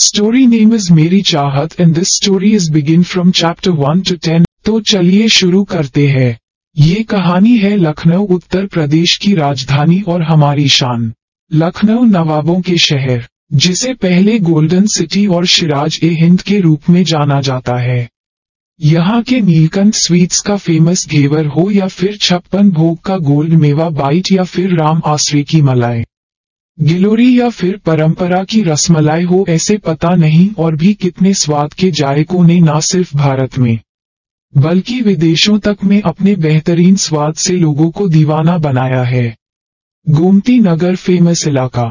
Story name is Meri Chahat and this story is begin from chapter 1 to 10. तो चलिए शुरू करते हैं। ये कहानी है लखनऊ उत्तर प्रदेश की राजधानी और हमारी शान। लखनऊ नवाबों के शहर, जिसे पहले गोल्डन सिटी और शिराज ए हिंद के रूप में जाना जाता है। यहाँ के नीलकंठ स्वीट्स का फेमस घेवर हो या फिर 56 भोग का गोल्ड मेवा बाइट या फिर राम आसरे की मलाई, गिलोरी या फिर परंपरा की रसमलाई हो, ऐसे पता नहीं और भी कितने स्वाद के जायकों ने ना सिर्फ भारत में बल्कि विदेशों तक में अपने बेहतरीन स्वाद से लोगों को दीवाना बनाया है। गोमती नगर फेमस इलाका।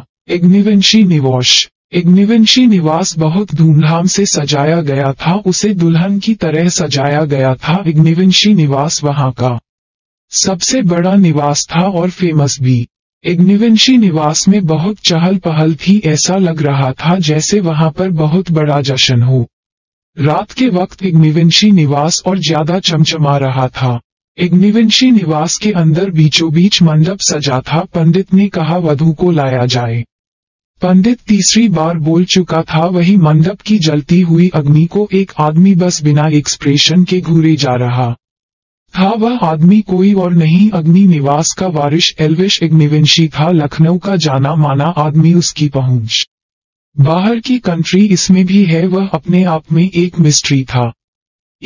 अग्निवंशी निवास बहुत धूमधाम से सजाया गया था, उसे दुल्हन की तरह सजाया गया था। अग्निवंशी निवास वहां का सबसे बड़ा निवास था और फेमस भी। अग्निवंशी निवास में बहुत चहल पहल थी, ऐसा लग रहा था जैसे वहां पर बहुत बड़ा जश्न हो। रात के वक्त अग्निवंशी निवास और ज्यादा चमचमा रहा था। अग्निवंशी निवास के अंदर बीचों बीच मंडप सजा था। पंडित ने कहा वधू को लाया जाए। पंडित तीसरी बार बोल चुका था, वही मंडप की जलती हुई अग्नि को एक आदमी बस बिना एक्सप्रेशन के घूरे जा रहा था। वह आदमी कोई और नहीं, अग्नि निवास का वारिश एल्विश अग्निवंशी था, लखनऊ का जाना माना आदमी। उसकी पहुंच बाहर की कंट्री इसमें भी है, वह अपने आप में एक मिस्ट्री था।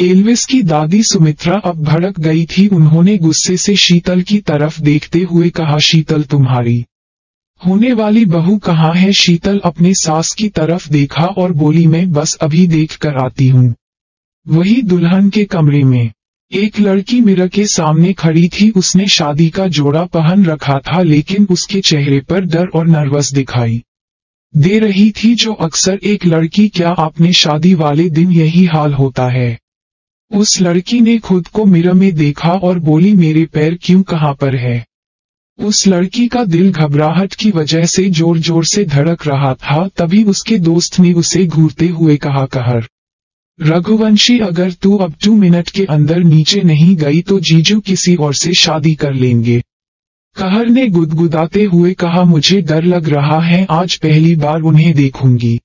एल्विश की दादी सुमित्रा अब भड़क गई थी। उन्होंने गुस्से से शीतल की तरफ देखते हुए कहा, शीतल तुम्हारी होने वाली बहू कहाँ है? शीतल अपने सास की तरफ देखा और बोली, मैं बस अभी देख कर आती हूँ। वही दुल्हन के कमरे में एक लड़की मिरर के सामने खड़ी थी। उसने शादी का जोड़ा पहन रखा था, लेकिन उसके चेहरे पर डर और नर्वस दिखाई दे रही थी, जो अक्सर एक लड़की, क्या आपने शादी वाले दिन यही हाल होता है? उस लड़की ने खुद को मिरर में देखा और बोली, मेरे पैर क्यों कहाँ पर है? उस लड़की का दिल घबराहट की वजह से जोर जोर से धड़क रहा था। तभी उसके दोस्त ने उसे घूरते हुए कहा, कहर रघुवंशी, अगर तू अब 2 मिनट के अंदर नीचे नहीं गई तो जीजू किसी और से शादी कर लेंगे। कहर ने गुदगुदाते हुए कहा, मुझे डर लग रहा है, आज पहली बार उन्हें देखूंगी।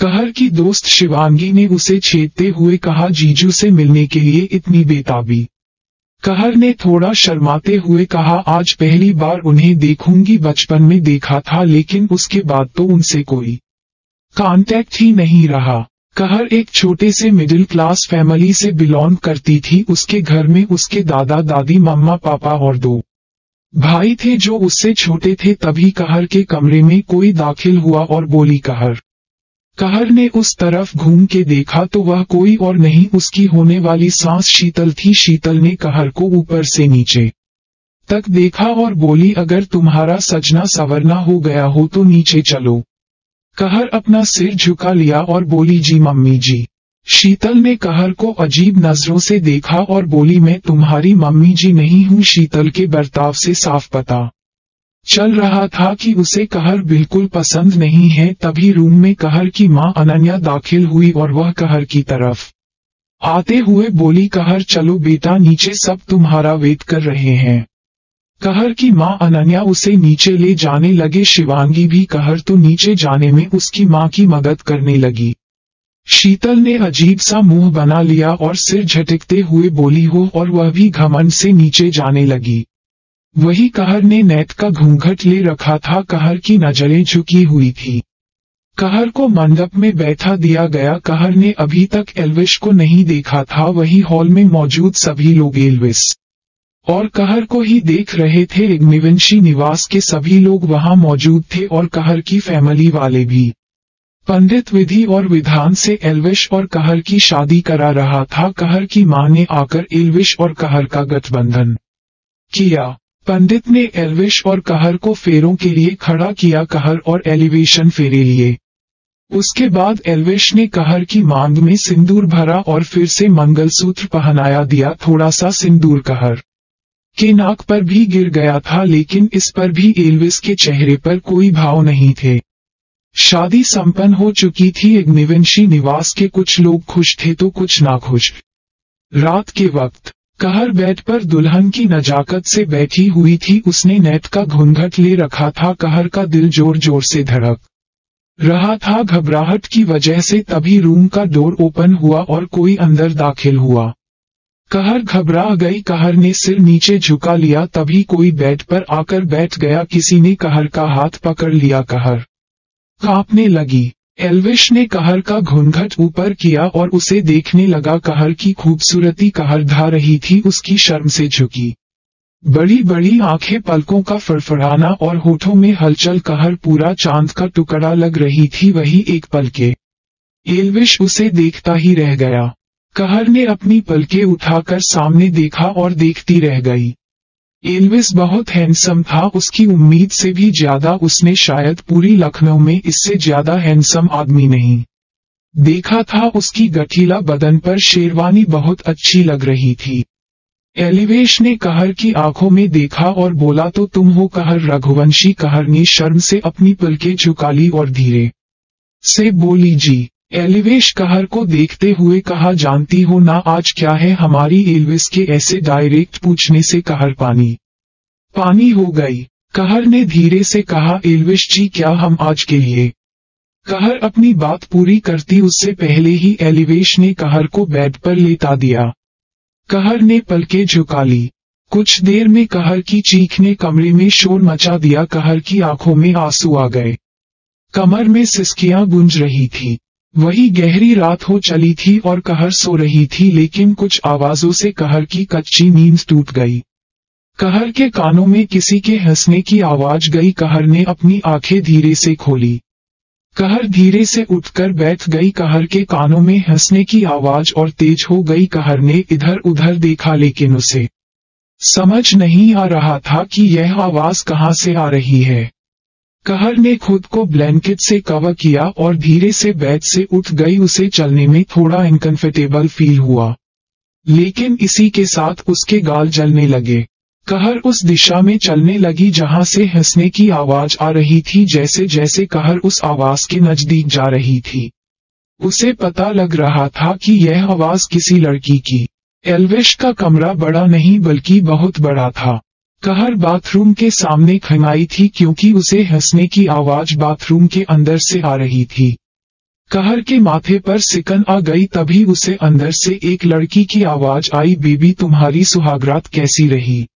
कहर की दोस्त शिवांगी ने उसे छेड़ते हुए कहा, जीजू से मिलने के लिए इतनी बेताबी? कहर ने थोड़ा शर्माते हुए कहा, आज पहली बार उन्हें देखूंगी, बचपन में देखा था लेकिन उसके बाद तो उनसे कोई कांटेक्ट ही नहीं रहा। कहर एक छोटे से मिडिल क्लास फैमिली से बिलोंग करती थी। उसके घर में उसके दादा दादी, मम्मा पापा और 2 भाई थे जो उससे छोटे थे। तभी कहर के कमरे में कोई दाखिल हुआ और बोली, कहर ने उस तरफ घूम के देखा तो वह कोई और नहीं, उसकी होने वाली सास शीतल थी। शीतल ने कहर को ऊपर से नीचे तक देखा और बोली, अगर तुम्हारा सजना सवरना हो गया हो तो नीचे चलो। कहर अपना सिर झुका लिया और बोली, जी मम्मी जी। शीतल ने कहर को अजीब नजरों से देखा और बोली, मैं तुम्हारी मम्मी जी नहीं हूँ। शीतल के बर्ताव से साफ पता चल रहा था कि उसे कहर बिल्कुल पसंद नहीं है। तभी रूम में कहर की माँ अनन्या दाखिल हुई और वह कहर की तरफ आते हुए बोली, कहर चलो बेटा नीचे, सब तुम्हारा वेट कर रहे हैं। कहर की माँ अनन्या उसे नीचे ले जाने लगे। शिवांगी भी कहर तो नीचे जाने में उसकी माँ की मदद करने लगी। शीतल ने अजीब सा मुंह बना लिया और सिर झटकते हुए बोली, हो, और वह भी घमंड से नीचे जाने लगी। वही कहर ने नेट का घूंघट ले रखा था, कहर की नजरें झुकी हुई थी। कहर को मंडप में बैठा दिया गया। कहर ने अभी तक एल्विश को नहीं देखा था। वही हॉल में मौजूद सभी लोग एल्विश और कहर को ही देख रहे थे। अग्निवंशी निवास के सभी लोग वहां मौजूद थे और कहर की फैमिली वाले भी। पंडित विधि और विधान से एल्विश और कहर की शादी करा रहा था। कहर की मां ने आकर एल्विश और कहर का गठबंधन किया। पंडित ने एल्विश और कहर को फेरों के लिए खड़ा किया। कहर और एलिवेशन फेरे लिए। उसके बाद एल्विश ने कहर की मांग में सिंदूर भरा और फिर से मंगलसूत्र पहनाया दिया। थोड़ा सा सिंदूर कहर के नाक पर भी गिर गया था, लेकिन इस पर भी एल्विश के चेहरे पर कोई भाव नहीं थे। शादी संपन्न हो चुकी थी। अग्निवंशी निवास के कुछ लोग खुश थे तो कुछ नाखुश। रात के वक्त कहर बेड पर दुल्हन की नजाकत से बैठी हुई थी। उसने नेट का घूंघट ले रखा था। कहर का दिल जोर जोर से धड़क रहा था। घबराहट की वजह से तभी रूम का डोर ओपन हुआ और कोई अंदर दाखिल हुआ। कहर घबरा गई। कहर ने सिर नीचे झुका लिया। तभी कोई बेड पर आकर बैठ गया। किसी ने कहर का हाथ पकड़ लिया। कहर कांपने लगी। एल्विश ने कहर का घूंघट ऊपर किया और उसे देखने लगा। कहर की खूबसूरती कहर ढा रही थी, उसकी शर्म से झुकी। बड़ी बड़ी आंखें, पलकों का फड़फड़ाना और होठों में हलचल कहर पूरा चांद का टुकड़ा लग रही थी। वही एक पल के एल्विश उसे देखता ही रह गया। कहर ने अपनी पलकें उठाकर सामने देखा और देखती रह गई। एल्विश बहुत हैंडसम था, उसकी उम्मीद से भी ज्यादा। उसने शायद पूरी लखनऊ में इससे ज्यादा हैंडसम आदमी नहीं देखा था। उसकी गठीला बदन पर शेरवानी बहुत अच्छी लग रही थी। एल्विश ने कहर की आंखों में देखा और बोला, तो तुम हो कहर रघुवंशी। कहर ने शर्म से अपनी पलकें झुका ली और धीरे से बोली, जी। एल्विश कहर को देखते हुए कहा, जानती हो ना आज क्या है हमारी। एल्विश के ऐसे डायरेक्ट पूछने से कहर पानी पानी हो गई। कहर ने धीरे से कहा, एल्विश जी क्या हम आज के लिए। कहर अपनी बात पूरी करती उससे पहले ही एल्विश ने कहर को बेड पर लेटा दिया। कहर ने पलकें झुका ली। कुछ देर में कहर की चीख ने कमरे में शोर मचा दिया। कहर की आंखों में आंसू आ गए, कमर में सिसकियां गूंज रही थी। वही गहरी रात हो चली थी और कहर सो रही थी, लेकिन कुछ आवाजों से कहर की कच्ची नींद टूट गई। कहर के कानों में किसी के हंसने की आवाज गई। कहर ने अपनी आंखें धीरे से खोली। कहर धीरे से उठकर बैठ गई। कहर के कानों में हंसने की आवाज और तेज हो गई। कहर ने इधर उधर देखा, लेकिन उसे समझ नहीं आ रहा था कि यह आवाज कहां से आ रही है। कहर ने खुद को ब्लैंकेट से कवर किया और धीरे से बेड से उठ गई। उसे चलने में थोड़ा अनकंफर्टेबल फील हुआ, लेकिन इसी के साथ उसके गाल जलने लगे। कहर उस दिशा में चलने लगी जहां से हंसने की आवाज आ रही थी। जैसे जैसे कहर उस आवाज के नजदीक जा रही थी, उसे पता लग रहा था कि यह आवाज किसी लड़की की। एल्विश का कमरा बड़ा नहीं बल्कि बहुत बड़ा था। कहर बाथरूम के सामने खंगाई थी क्योंकि उसे हंसने की आवाज बाथरूम के अंदर से आ रही थी। कहर के माथे पर सिकन आ गई। तभी उसे अंदर से एक लड़की की आवाज आई, बीबी तुम्हारी सुहागरात कैसी रही?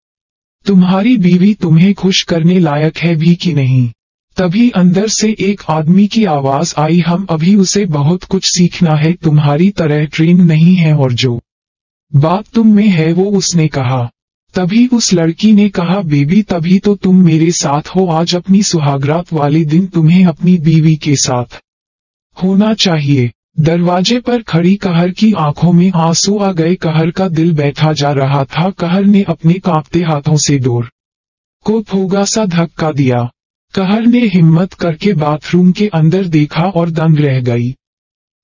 तुम्हारी बीवी तुम्हें खुश करने लायक है भी कि नहीं? तभी अंदर से एक आदमी की आवाज आई, हम अभी उसे बहुत कुछ सीखना है, तुम्हारी तरह ट्रेन नहीं है और जो बात तुम में है वो उसने कहा। तभी उस लड़की ने कहा, बेबी तभी तो तुम मेरे साथ हो, आज अपनी सुहागरात वाले दिन तुम्हें अपनी बीवी के साथ होना चाहिए। दरवाजे पर खड़ी कहर की आंखों में आंसू आ गए। कहर का दिल बैठा जा रहा था। कहर ने अपने कांपते हाथों से डोर को थोड़ा सा धक्का दिया। कहर ने हिम्मत करके बाथरूम के अंदर देखा और दंग रह गई।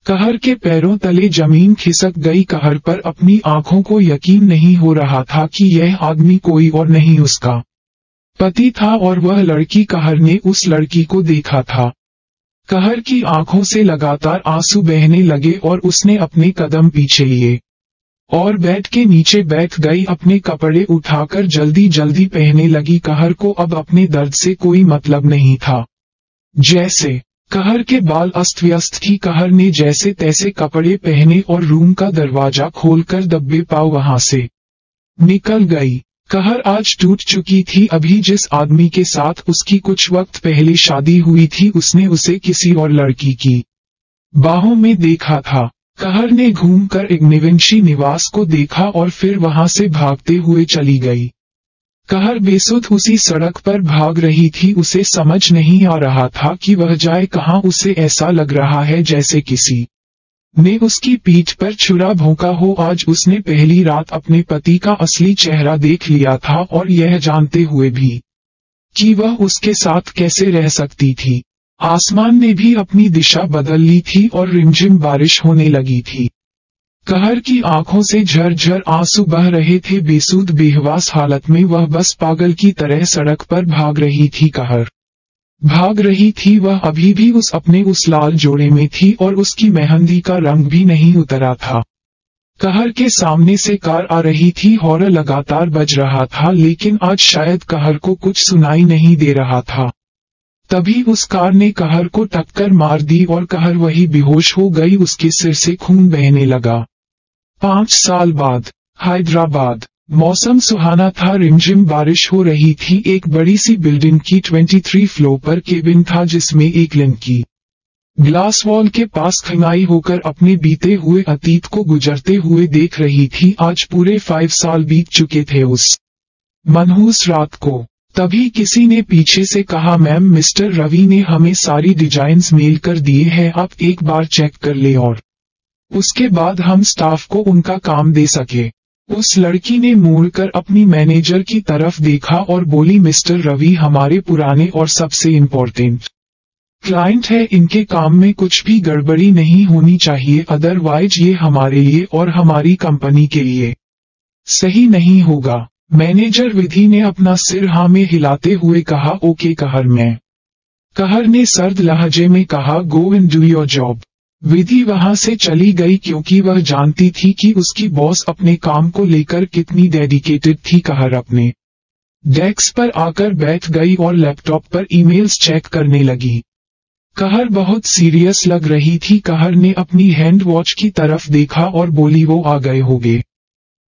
कहर के पैरों तले जमीन खिसक गई। कहर पर अपनी आंखों को यकीन नहीं हो रहा था कि यह आदमी कोई और नहीं उसका पति था और वह लड़की। कहर ने उस लड़की को देखा था। कहर की आंखों से लगातार आंसू बहने लगे और उसने अपने कदम पीछे लिए और बेड के नीचे बैठ गई। अपने कपड़े उठाकर जल्दी जल्दी पहनने लगी। कहर को अब अपने दर्द से कोई मतलब नहीं था। जैसे कहर के बाल अस्त व्यस्त थी। कहर ने जैसे तैसे कपड़े पहने और रूम का दरवाजा खोलकर दब्बे पाव वहां से निकल गई। कहर आज टूट चुकी थी। अभी जिस आदमी के साथ उसकी कुछ वक्त पहले शादी हुई थी, उसने उसे किसी और लड़की की बाहों में देखा था। कहर ने घूमकर अग्निवंशी निवास को देखा और फिर वहां से भागते हुए चली गई। कहर बेसुध उसी सड़क पर भाग रही थी। उसे समझ नहीं आ रहा था कि वह जाए कहां। उसे ऐसा लग रहा है जैसे किसी ने उसकी पीठ पर छुरा भोंका हो। आज उसने पहली रात अपने पति का असली चेहरा देख लिया था, और यह जानते हुए भी कि वह उसके साथ कैसे रह सकती थी। आसमान ने भी अपनी दिशा बदल ली थी और रिमझिम बारिश होने लगी थी। कहर की आंखों से झरझर आंसू बह रहे थे। बेसुध बेहवास हालत में वह बस पागल की तरह सड़क पर भाग रही थी। कहर भाग रही थी। वह अभी भी उस अपने उस लाल जोड़े में थी और उसकी मेहंदी का रंग भी नहीं उतरा था। कहर के सामने से कार आ रही थी। हॉर्न लगातार बज रहा था, लेकिन आज शायद कहर को कुछ सुनाई नहीं दे रहा था। तभी उस कार ने कहर को टक्कर मार दी और कहर वही बेहोश हो गई। उसके सिर से खून बहने लगा। 5 साल बाद हैदराबाद। मौसम सुहाना था, रिमझिम बारिश हो रही थी। एक बड़ी सी बिल्डिंग की 23 फ्लोर पर केबिन था जिसमें एक लड़की ग्लास वॉल के पास खंगाई होकर अपने बीते हुए अतीत को गुजरते हुए देख रही थी। आज पूरे 5 साल बीत चुके थे उस मनहूस रात को। तभी किसी ने पीछे से कहा, मैम मिस्टर रवि ने हमें सारी डिजाइन्स मेल कर दिए हैं, आप एक बार चेक कर ले और उसके बाद हम स्टाफ को उनका काम दे सके। उस लड़की ने मुड़कर अपनी मैनेजर की तरफ देखा और बोली, मिस्टर रवि हमारे पुराने और सबसे इम्पोर्टेंट क्लाइंट है, इनके काम में कुछ भी गड़बड़ी नहीं होनी चाहिए, अदरवाइज ये हमारे लिए और हमारी कंपनी के लिए सही नहीं होगा। मैनेजर विधि ने अपना सिर हाँ में हिलाते हुए कहा, ओके कहर। मैं कहर ने सर्द लहजे में कहा, go and do your job. Vidhi वहां से चली गई क्योंकि वह जानती थी कि उसकी बॉस अपने काम को लेकर कितनी डेडिकेटेड थी। कहर अपने डेस्क पर आकर बैठ गई और लैपटॉप पर ईमेल्स चेक करने लगी। कहर बहुत सीरियस लग रही थी। कहर ने अपनी हैंड वॉच की तरफ देखा और बोली, वो आ गए होंगे।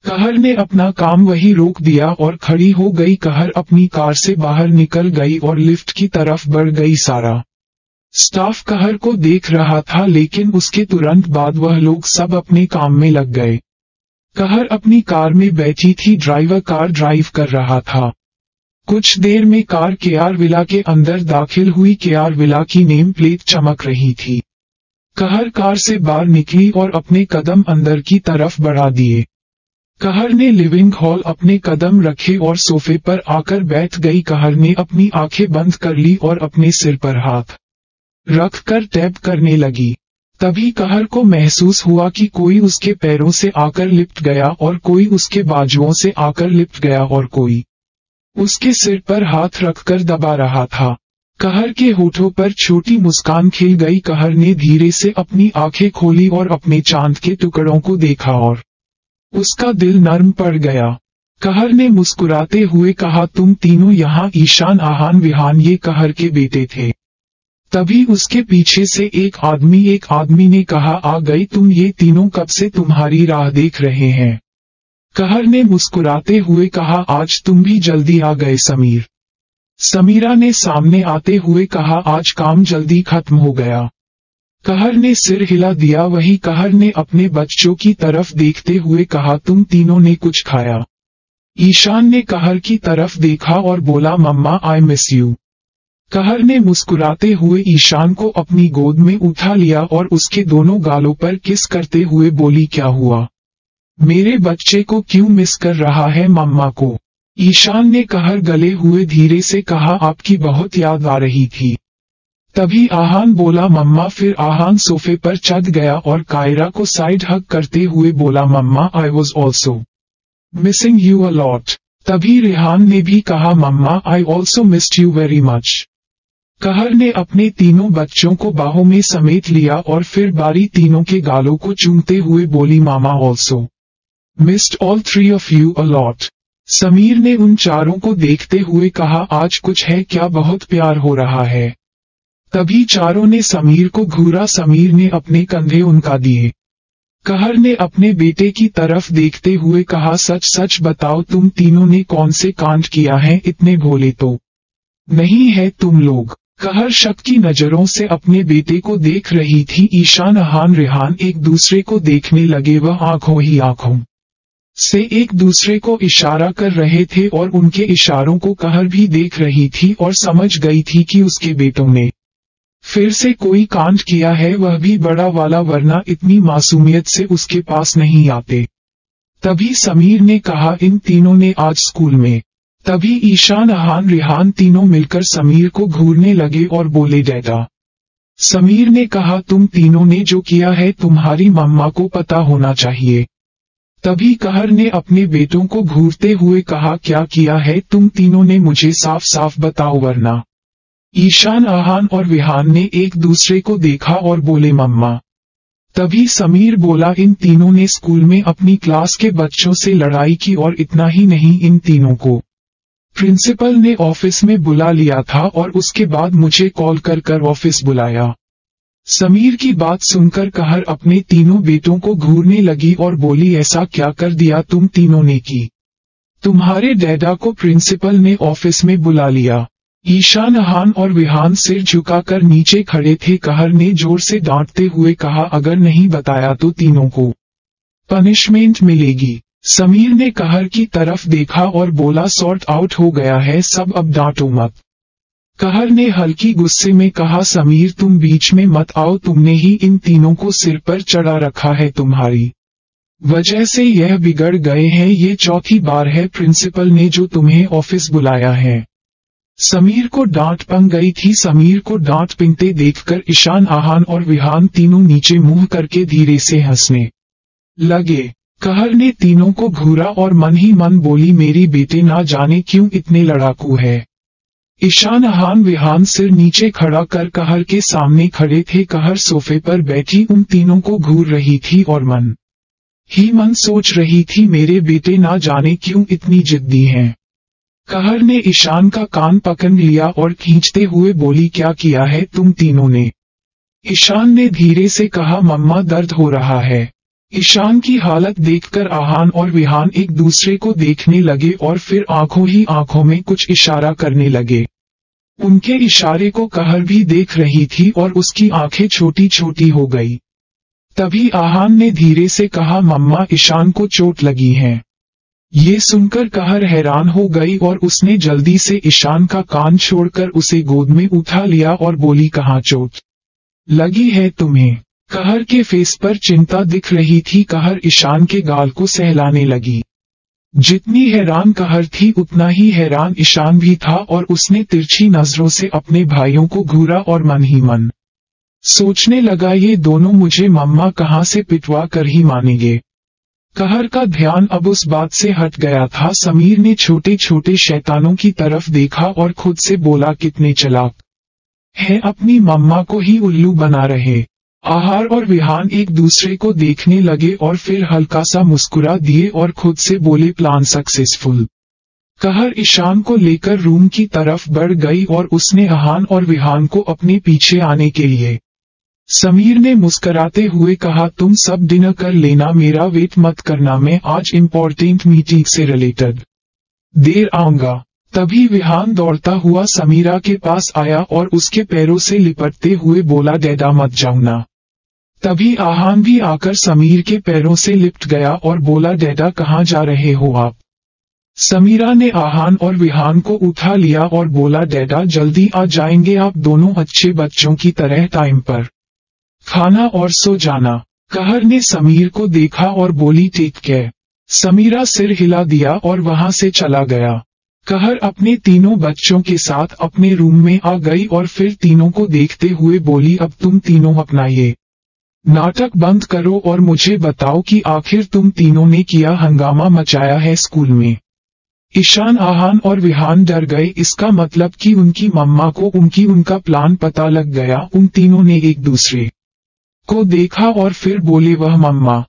कहर ने अपना काम वहीं रोक दिया और खड़ी हो गई। कहर अपनी कार से बाहर निकल गई और लिफ्ट की तरफ बढ़ गई। सारा स्टाफ कहर को देख रहा था, लेकिन उसके तुरंत बाद वह लोग सब अपने काम में लग गए। कहर अपनी कार में बैठी थी, ड्राइवर कार ड्राइव कर रहा था। कुछ देर में कार केआर विला के अंदर दाखिल हुई। केआर विला की नेम प्लेट चमक रही थी। कहर कार से बाहर निकली और अपने कदम अंदर की तरफ बढ़ा दिए। कहर ने लिविंग हॉल अपने कदम रखे और सोफे पर आकर बैठ गई। कहर ने अपनी आंखें बंद कर ली और अपने सिर पर हाथ रखकर टैप करने लगी। तभी कहर को महसूस हुआ कि कोई उसके पैरों से आकर लिपट गया और कोई उसके बाजुओं से आकर लिपट गया और कोई उसके सिर पर हाथ रखकर दबा रहा था। कहर के होठों पर छोटी मुस्कान खिल गई। कहर ने धीरे से अपनी आंखें खोली और अपने चांद के टुकड़ों को देखा और उसका दिल नर्म पड़ गया। कहर ने मुस्कुराते हुए कहा, तुम तीनों यहाँ? ईशान, आहान, विहान ये कहर के बेटे थे। तभी उसके पीछे से एक आदमी ने कहा, आ गई तुम? ये तीनों कब से तुम्हारी राह देख रहे हैं? कहर ने मुस्कुराते हुए कहा, आज तुम भी जल्दी आ गए। समीरा ने सामने आते हुए कहा, आज काम जल्दी खत्म हो गया। कहर ने सिर हिला दिया। वहीं कहर ने अपने बच्चों की तरफ देखते हुए कहा, तुम तीनों ने कुछ खाया? ईशान ने कहर की तरफ देखा और बोला, मम्मा आई मिस यू। कहर ने मुस्कुराते हुए ईशान को अपनी गोद में उठा लिया और उसके दोनों गालों पर किस करते हुए बोली, क्या हुआ? मेरे बच्चे को क्यों मिस कर रहा है मम्मा को? ईशान ने कहर गले हुए धीरे से कहा, आपकी बहुत याद आ रही थी। तभी आहान बोला, मम्मा। फिर आहान सोफे पर चढ़ गया और कायरा को साइड हग करते हुए बोला, mamma I was also missing you a lot. तभी रिहान ने भी कहा, mamma I also missed you very much. Kahar ने अपने तीनों बच्चों को बाहों में समेट लिया और फिर बारी तीनों के गालों को चूमते हुए बोली, mama also missed all three of you a lot. Sameer ने उन चारों को देखते हुए कहा, आज कुछ है क्या? बहुत प्यार हो रहा है। तभी चारों ने समीर को घूरा। समीर ने अपने कंधे उनका दिए। कहर ने अपने बेटे की तरफ देखते हुए कहा, सच सच बताओ, तुम तीनों ने कौन से कांड किया है? इतने भोले तो नहीं है तुम लोग? कहर शक की नजरों से अपने बेटे को देख रही थी। ईशान, आहान, रिहान एक दूसरे को देखने लगे। वह आंखों ही आंखों से एक दूसरे को इशारा कर रहे थे और उनके इशारों को कहर भी देख रही थी और समझ गई थी कि उसके बेटों ने फिर से कोई कांड किया है, वह भी बड़ा वाला, वरना इतनी मासूमियत से उसके पास नहीं आते। तभी समीर ने कहा, इन तीनों ने आज स्कूल में। तभी ईशान, आहान, रिहान तीनों मिलकर समीर को घूरने लगे और बोले, डैडा। समीर ने कहा, तुम तीनों ने जो किया है तुम्हारी मम्मा को पता होना चाहिए। तभी कहर ने अपने बेटों को घूरते हुए कहा, क्या किया है तुम तीनों ने? मुझे साफ साफ बताओ वरना। ईशान, आहान और विहान ने एक दूसरे को देखा और बोले, मम्मा। तभी समीर बोला, इन तीनों ने स्कूल में अपनी क्लास के बच्चों से लड़ाई की और इतना ही नहीं, इन तीनों को प्रिंसिपल ने ऑफिस में बुला लिया था और उसके बाद मुझे कॉल कर कर ऑफिस बुलाया। समीर की बात सुनकर कहर अपने तीनों बेटों को घूरने लगी और बोली, ऐसा क्या कर दिया तुम तीनों ने की? तुम्हारे डैडा को प्रिंसिपल ने ऑफिस में बुला लिया। ईशान, अहान और विहान सिर झुकाकर नीचे खड़े थे। कहर ने जोर से डांटते हुए कहा, अगर नहीं बताया तो तीनों को पनिशमेंट मिलेगी। समीर ने कहर की तरफ देखा और बोला, सॉर्ट आउट हो गया है सब, अब डांटो मत। कहर ने हल्की गुस्से में कहा, समीर तुम बीच में मत आओ, तुमने ही इन तीनों को सिर पर चढ़ा रखा है, तुम्हारी वजह से यह बिगड़ गए हैं। ये चौथी बार है प्रिंसिपल ने जो तुम्हें ऑफिस बुलाया है। समीर को डांट पन गई थी। समीर को डांट पिनते देखकर ईशान, आहान और विहान तीनों नीचे मुंह करके धीरे से हंसने लगे। कहर ने तीनों को घूरा और मन ही मन बोली, मेरी बेटे ना जाने क्यों इतने लड़ाकू है। ईशान, आहान, विहान सिर नीचे खड़ा कर कहर के सामने खड़े थे। कहर सोफे पर बैठी उन तीनों को घूर रही थी और मन ही मन सोच रही थी, मेरे बेटे ना जाने क्यों इतनी जिद्दी हैं। कहर ने ईशान का कान पकड़ लिया और खींचते हुए बोली, क्या किया है तुम तीनों ने? ईशान ने धीरे से कहा, मम्मा दर्द हो रहा है। ईशान की हालत देखकर आहान और विहान एक दूसरे को देखने लगे और फिर आंखों ही आंखों में कुछ इशारा करने लगे। उनके इशारे को कहर भी देख रही थी और उसकी आंखें छोटी छोटी हो गई। तभी आहान ने धीरे से कहा, मम्मा ईशान को चोट लगी है। ये सुनकर कहर हैरान हो गई और उसने जल्दी से ईशान का कान छोड़कर उसे गोद में उठा लिया और बोली, कहाँ चोट लगी है तुम्हें? कहर के फेस पर चिंता दिख रही थी। कहर ईशान के गाल को सहलाने लगी। जितनी हैरान कहर थी उतना ही हैरान ईशान भी था और उसने तिरछी नजरों से अपने भाइयों को घूरा और मन ही मन सोचने लगा, ये दोनों मुझे मम्मा कहाँ से पिटवा कर ही मानेंगे। कहर का ध्यान अब उस बात से हट गया था। समीर ने छोटे छोटे शैतानों की तरफ देखा और खुद से बोला, कितने चालाक हैं, अपनी मम्मा को ही उल्लू बना रहे। आहार और विहान एक दूसरे को देखने लगे और फिर हल्का सा मुस्कुरा दिए और खुद से बोले, प्लान सक्सेसफुल। कहर ईशान को लेकर रूम की तरफ बढ़ गई और उसने आहान और विहान को अपने पीछे आने के लिए। समीर ने मुस्कराते हुए कहा, तुम सब डिनर कर लेना, मेरा वेट मत करना, मैं आज इम्पोर्टेंट मीटिंग से रिलेटेड देर आऊंगा। तभी विहान दौड़ता हुआ समीरा के पास आया और उसके पैरों से लिपटते हुए बोला, डैडा मत जाओ ना। तभी आहान भी आकर समीर के पैरों से लिपट गया और बोला, डैडा कहाँ जा रहे हो आप? समीरा ने आहान और विहान को उठा लिया और बोला, डैडा जल्दी आ जाएंगे, आप दोनों अच्छे बच्चों की तरह टाइम पर खाना और सो जाना। कहर ने समीर को देखा और बोली, टेक केयर। समीरा सिर हिला दिया और वहां से चला गया। कहर अपने तीनों बच्चों के साथ अपने रूम में आ गई और फिर तीनों को देखते हुए बोली, अब तुम तीनों अपना ये नाटक बंद करो और मुझे बताओ कि आखिर तुम तीनों ने क्या हंगामा मचाया है स्कूल में। ईशान, आहान और विहान डर गए। इसका मतलब कि उनकी मम्मा को उनका प्लान पता लग गया। उन तीनों ने एक दूसरे को देखा और फिर बोले, वह मम्मा।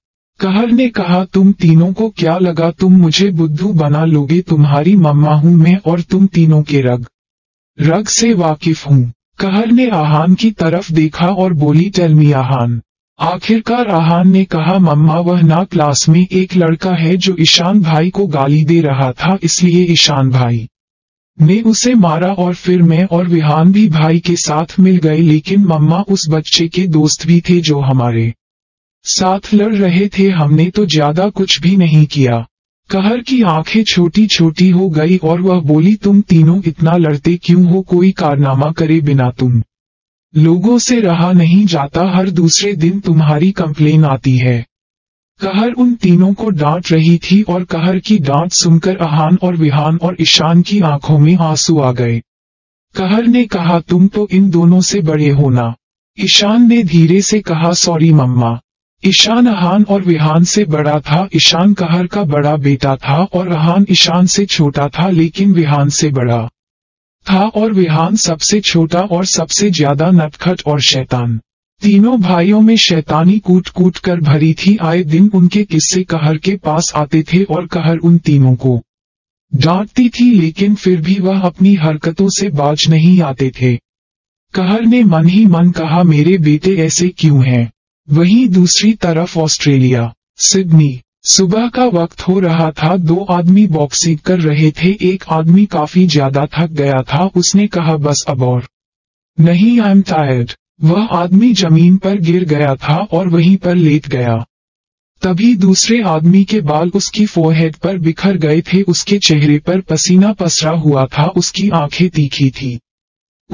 कहर ने कहा, तुम तीनों को क्या लगा तुम मुझे बुद्धू बना लोगे? तुम्हारी मम्मा हूं मैं और तुम तीनों के रग से वाकिफ हूं। कहर ने आहान की तरफ देखा और बोली, टेल मी आहान। आखिरकार आहान ने कहा, मम्मा वह ना क्लास में एक लड़का है जो ईशान भाई को गाली दे रहा था, इसलिए ईशान भाई ने उसे मारा और फिर मैं और विहान भी भाई के साथ मिल गए। लेकिन मम्मा उस बच्चे के दोस्त भी थे जो हमारे साथ लड़ रहे थे, हमने तो ज्यादा कुछ भी नहीं किया। कहर की आंखें छोटी छोटी हो गई और वह बोली, तुम तीनों इतना लड़ते क्यों हो? कोई कारनामा करे बिना तुम लोगों से रहा नहीं जाता, हर दूसरे दिन तुम्हारी कंप्लेन आती है। कहर उन तीनों को डांट रही थी और कहर की डांट सुनकर आहान और विहान और ईशान की आंखों में आंसू आ गए। कहर ने कहा, तुम तो इन दोनों से बड़े हो ना। ईशान ने धीरे से कहा, सॉरी मम्मा। ईशान आहान और विहान से बड़ा था। ईशान कहर का बड़ा बेटा था और आहान ईशान से छोटा था, लेकिन विहान से बड़ा था और विहान सबसे छोटा और सबसे ज्यादा नटखट और शैतान। तीनों भाइयों में शैतानी कूट कूट कर भरी थी। आए दिन उनके किस्से कहर के पास आते थे और कहर उन तीनों को डांटती थी, लेकिन फिर भी वह अपनी हरकतों से बाज नहीं आते थे। कहर ने मन ही मन कहा, मेरे बेटे ऐसे क्यों हैं? वहीं दूसरी तरफ ऑस्ट्रेलिया, सिडनी। सुबह का वक्त हो रहा था, दो आदमी बॉक्सिंग कर रहे थे। एक आदमी काफी ज्यादा थक गया था, उसने कहा बस अब और नहीं, आई एम टायर्ड। वह आदमी जमीन पर गिर गया था और वहीं पर लेट गया। तभी दूसरे आदमी के बाल उसकी फोरहेड पर बिखर गए थे, उसके चेहरे पर पसीना पसरा हुआ था, उसकी आंखें तीखी थी।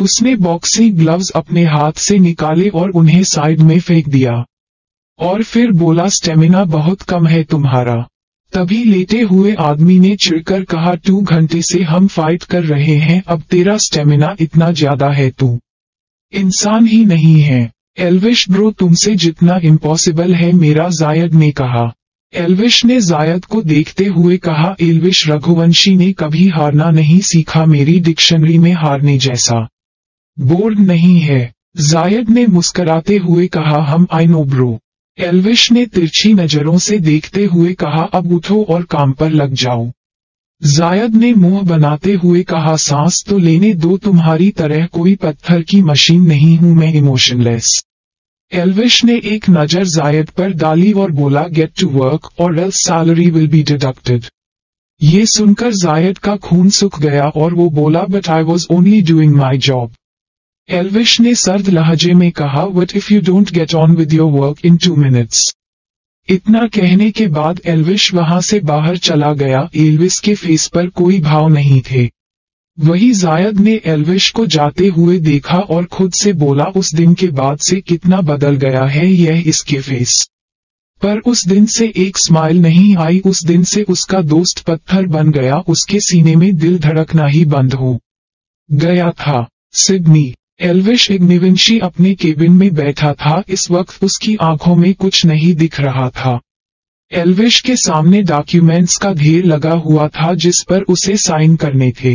उसने बॉक्सिंग ग्लव्स अपने हाथ से निकाले और उन्हें साइड में फेंक दिया और फिर बोला, स्टेमिना बहुत कम है तुम्हारा। तभी लेटे हुए आदमी ने चिढ़कर कहा, 2 घंटे से हम फाइट कर रहे हैं, अब तेरा स्टेमिना इतना ज्यादा है, तू इंसान ही नहीं है। एल्विश ब्रो, तुमसे जितना इम्पॉसिबल है मेरा, जायद ने कहा। एल्विश ने जायद को देखते हुए कहा, एल्विश रघुवंशी ने कभी हारना नहीं सीखा, मेरी डिक्शनरी में हारने जैसा बोर्ड नहीं है। जायद ने मुस्कराते हुए कहा, हम आई नो ब्रो। एल्विश ने तिरछी नजरों से देखते हुए कहा, अब उठो और काम पर लग जाओ। जायद ने मुंह बनाते हुए कहा, सांस तो लेने दो, तुम्हारी तरह कोई पत्थर की मशीन नहीं हूं मैं, इमोशनलेस। एल्विश ने एक नजर जायद पर डाली और बोला, गेट टू वर्क और else salary will be deducted. ये सुनकर जायद का खून सूख गया और वो बोला, but I was only doing my job. Elvish ने सर्द लहजे में कहा, what if you don't get on with your work in 2 minutes. इतना कहने के बाद एल्विश वहां से बाहर चला गया। एल्विश के फेस पर कोई भाव नहीं थे। वही जायद ने एल्विश को जाते हुए देखा और खुद से बोला, उस दिन के बाद से कितना बदल गया है यह, इसके फेस पर उस दिन से एक स्माइल नहीं आई। उस दिन से उसका दोस्त पत्थर बन गया, उसके सीने में दिल धड़कना ही बंद हो गया था। सिडनी। एल्विश एग्निवंशी अपने केबिन में बैठा था। इस वक्त उसकी आंखों में कुछ नहीं दिख रहा था। एल्विश के सामने डॉक्यूमेंट्स का ढेर लगा हुआ था जिस पर उसे साइन करने थे।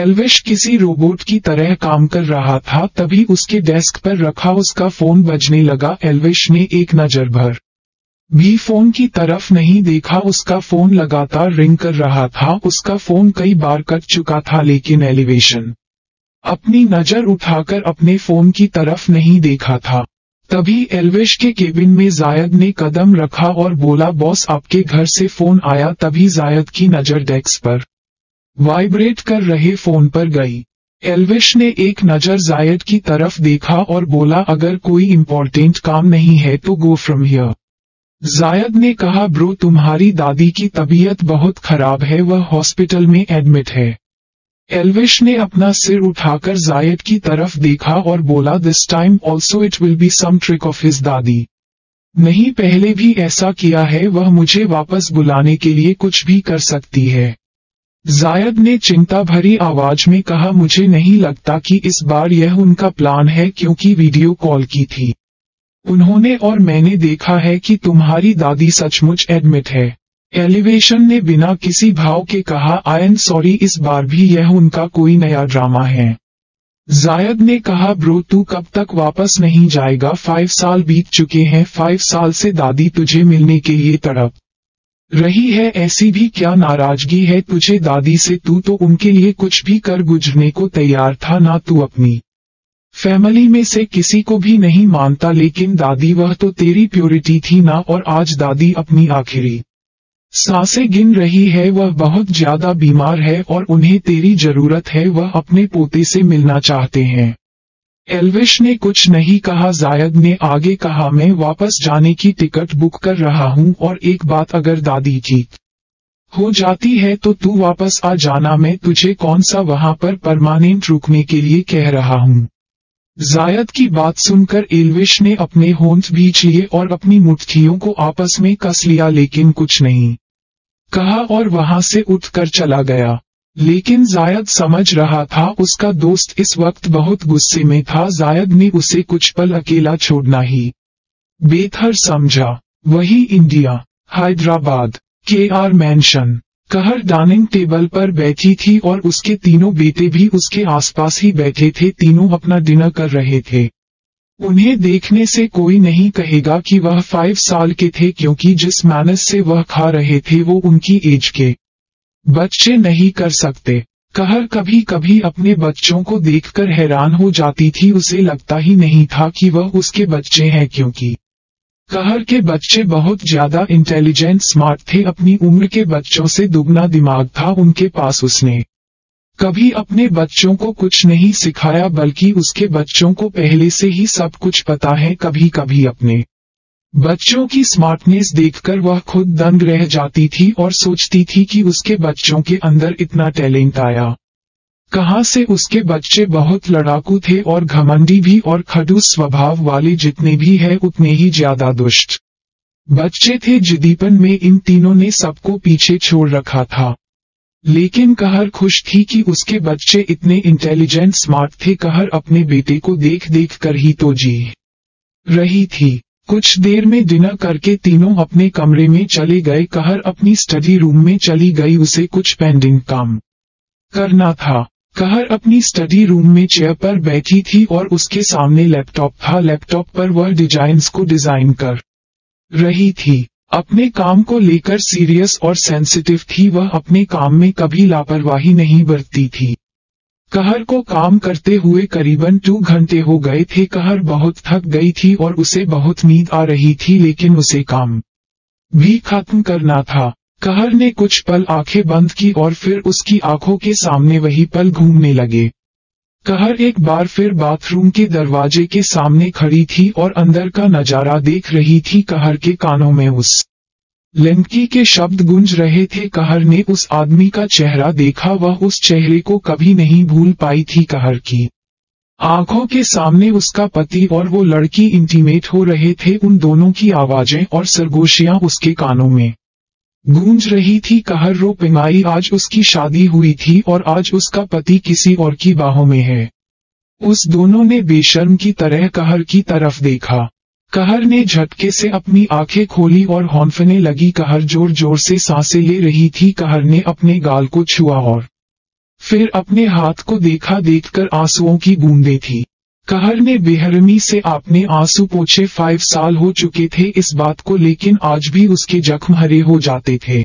एल्विश किसी रोबोट की तरह काम कर रहा था। तभी उसके डेस्क पर रखा उसका फोन बजने लगा। एल्विश ने एक नजर भर भी फोन की तरफ नहीं देखा। उसका फोन लगातार रिंग कर रहा था। उसका फोन कई बार कट चुका था, लेकिन एलिवेशन अपनी नजर उठाकर अपने फोन की तरफ नहीं देखा था। तभी एल्विश के केबिन में जायद ने कदम रखा और बोला, बॉस आपके घर से फोन आया। तभी जायद की नजर डेस्क पर वाइब्रेट कर रहे फोन पर गई। एल्विश ने एक नजर जायद की तरफ देखा और बोला, अगर कोई इम्पोर्टेंट काम नहीं है तो गो फ्रॉम हियर। जायद ने कहा, ब्रो तुम्हारी दादी की तबीयत बहुत खराब है, वह हॉस्पिटल में एडमिट है। एल्विश ने अपना सिर उठाकर जायद की तरफ देखा और बोला, this time also it will be some trick of his दादी। नहीं, पहले भी ऐसा किया है, वह मुझे वापस बुलाने के लिए कुछ भी कर सकती है। जायद ने चिंता भरी आवाज में कहा, मुझे नहीं लगता कि इस बार यह उनका प्लान है, क्योंकि वीडियो कॉल की थी उन्होंने और मैंने देखा है कि तुम्हारी दादी सचमुच एडमिट है। एलिवेशन ने बिना किसी भाव के कहा, आई एम सॉरी, इस बार भी यह उनका कोई नया ड्रामा है। जायद ने कहा, ब्रो तू कब तक वापस नहीं जाएगा, 5 साल बीत चुके हैं, 5 साल से दादी तुझे मिलने के लिए तड़प रही है, ऐसी भी क्या नाराजगी है तुझे दादी से? तू तो उनके लिए कुछ भी कर गुजरने को तैयार था ना, तू अपनी फैमिली में से किसी को भी नहीं मानता, लेकिन दादी वह तो तेरी प्योरिटी थी ना, और आज दादी अपनी आखिरी सांसें गिन रही है। वह बहुत ज्यादा बीमार है और उन्हें तेरी जरूरत है, वह अपने पोते से मिलना चाहते हैं। एल्विश ने कुछ नहीं कहा। जायद ने आगे कहा, मैं वापस जाने की टिकट बुक कर रहा हूं, और एक बात, अगर दादी ठीक हो जाती है तो तू वापस आ जाना, मैं तुझे कौन सा वहां पर परमानेंट रुकने के लिए कह रहा हूं। जायद की बात सुनकर एल्विश ने अपने होंठ भींच लिए और अपनी मुट्ठियों को आपस में कस लिया, लेकिन कुछ नहीं कहा और वहां से उठकर चला गया। लेकिन जायद समझ रहा था, उसका दोस्त इस वक्त बहुत गुस्से में था। जायद ने उसे कुछ पल अकेला छोड़ना ही बेहतर समझा। वही India, Hyderabad K R mansion. Kahar dining table पर बैठी थी और उसके तीनों बेटे भी उसके आसपास ही बैठे थे। तीनों अपना डिनर कर रहे थे। उन्हें देखने से कोई नहीं कहेगा कि वह 5 साल के थे, क्योंकि जिस मैनस से वह खा रहे थे वो उनकी एज के बच्चे नहीं कर सकते। कहर कभी कभी अपने बच्चों को देखकर हैरान हो जाती थी, उसे लगता ही नहीं था कि वह उसके बच्चे हैं, क्योंकि कहर के बच्चे बहुत ज्यादा इंटेलिजेंट स्मार्ट थे। अपनी उम्र के बच्चों से दुगना दिमाग था उनके पास। उसने कभी अपने बच्चों को कुछ नहीं सिखाया, बल्कि उसके बच्चों को पहले से ही सब कुछ पता है। कभी कभी अपने बच्चों की स्मार्टनेस देखकर वह खुद दंग रह जाती थी और सोचती थी कि उसके बच्चों के अंदर इतना टैलेंट आया कहाँ से। उसके बच्चे बहुत लड़ाकू थे और घमंडी भी, और खडूस स्वभाव वाले जितने भी हैं उतने ही ज्यादा दुष्ट बच्चे थे। जिद्दीपन में इन तीनों ने सबको पीछे छोड़ रखा था, लेकिन कहर खुश थी कि उसके बच्चे इतने इंटेलिजेंट स्मार्ट थे। कहर अपने बेटे को देख देख कर ही तो जी रही थी। कुछ देर में डिनर करके तीनों अपने कमरे में चले गए। कहर अपनी स्टडी रूम में चली गई, उसे कुछ पेंडिंग काम करना था। कहर अपनी स्टडी रूम में चेयर पर बैठी थी और उसके सामने लैपटॉप था। लैपटॉप पर वह डिजाइन्स को डिजाइन कर रही थी। अपने काम को लेकर सीरियस और सेंसिटिव थी। वह अपने काम में कभी लापरवाही नहीं बरतती थी। कहर को काम करते हुए करीबन 2 घंटे हो गए थे। कहर बहुत थक गई थी और उसे बहुत नींद आ रही थी, लेकिन उसे काम भी खत्म करना था। कहर ने कुछ पल आंखें बंद की और फिर उसकी आंखों के सामने वही पल घूमने लगे। कहर एक बार फिर बाथरूम के दरवाजे के सामने खड़ी थी और अंदर का नजारा देख रही थी। कहर के कानों में उस लड़की के शब्द गूंज रहे थे। कहर ने उस आदमी का चेहरा देखा, वह उस चेहरे को कभी नहीं भूल पाई थी। कहर की आंखों के सामने उसका पति और वो लड़की इंटीमेट हो रहे थे। उन दोनों की आवाजें और सरगोशियां उसके कानों में गूंज रही थी। कहर रो पिमाई। आज उसकी शादी हुई थी और आज उसका पति किसी और की बाहों में है। उस दोनों ने बेशर्म की तरह कहर की तरफ देखा। कहर ने झटके से अपनी आंखें खोली और हौंफने लगी। कहर जोर जोर से सांसें ले रही थी। कहर ने अपने गाल को छुआ और फिर अपने हाथ को देखा, देखकर आंसुओं की बूंदें थी। कहर ने बेहरमी से अपने आंसू पोंछे। 5 साल हो चुके थे इस बात को, लेकिन आज भी उसके जख्म हरे हो जाते थे।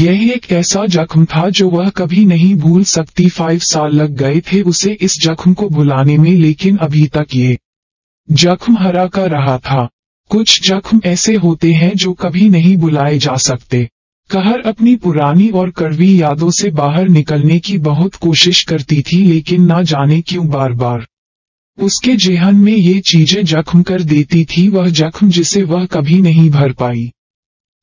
यह एक ऐसा जख्म था जो वह कभी नहीं भूल सकती। 5 साल लग गए थे उसे इस जख्म को भुलाने में, लेकिन अभी तक ये जख्म हरा का रहा था। कुछ जख्म ऐसे होते हैं जो कभी नहीं भुलाए जा सकते। कहर अपनी पुरानी और कड़वी यादों से बाहर निकलने की बहुत कोशिश करती थी, लेकिन ना जाने क्यों बार बार उसके जेहन में ये चीजें जख्म कर देती थी, वह जख्म जिसे वह कभी नहीं भर पाई।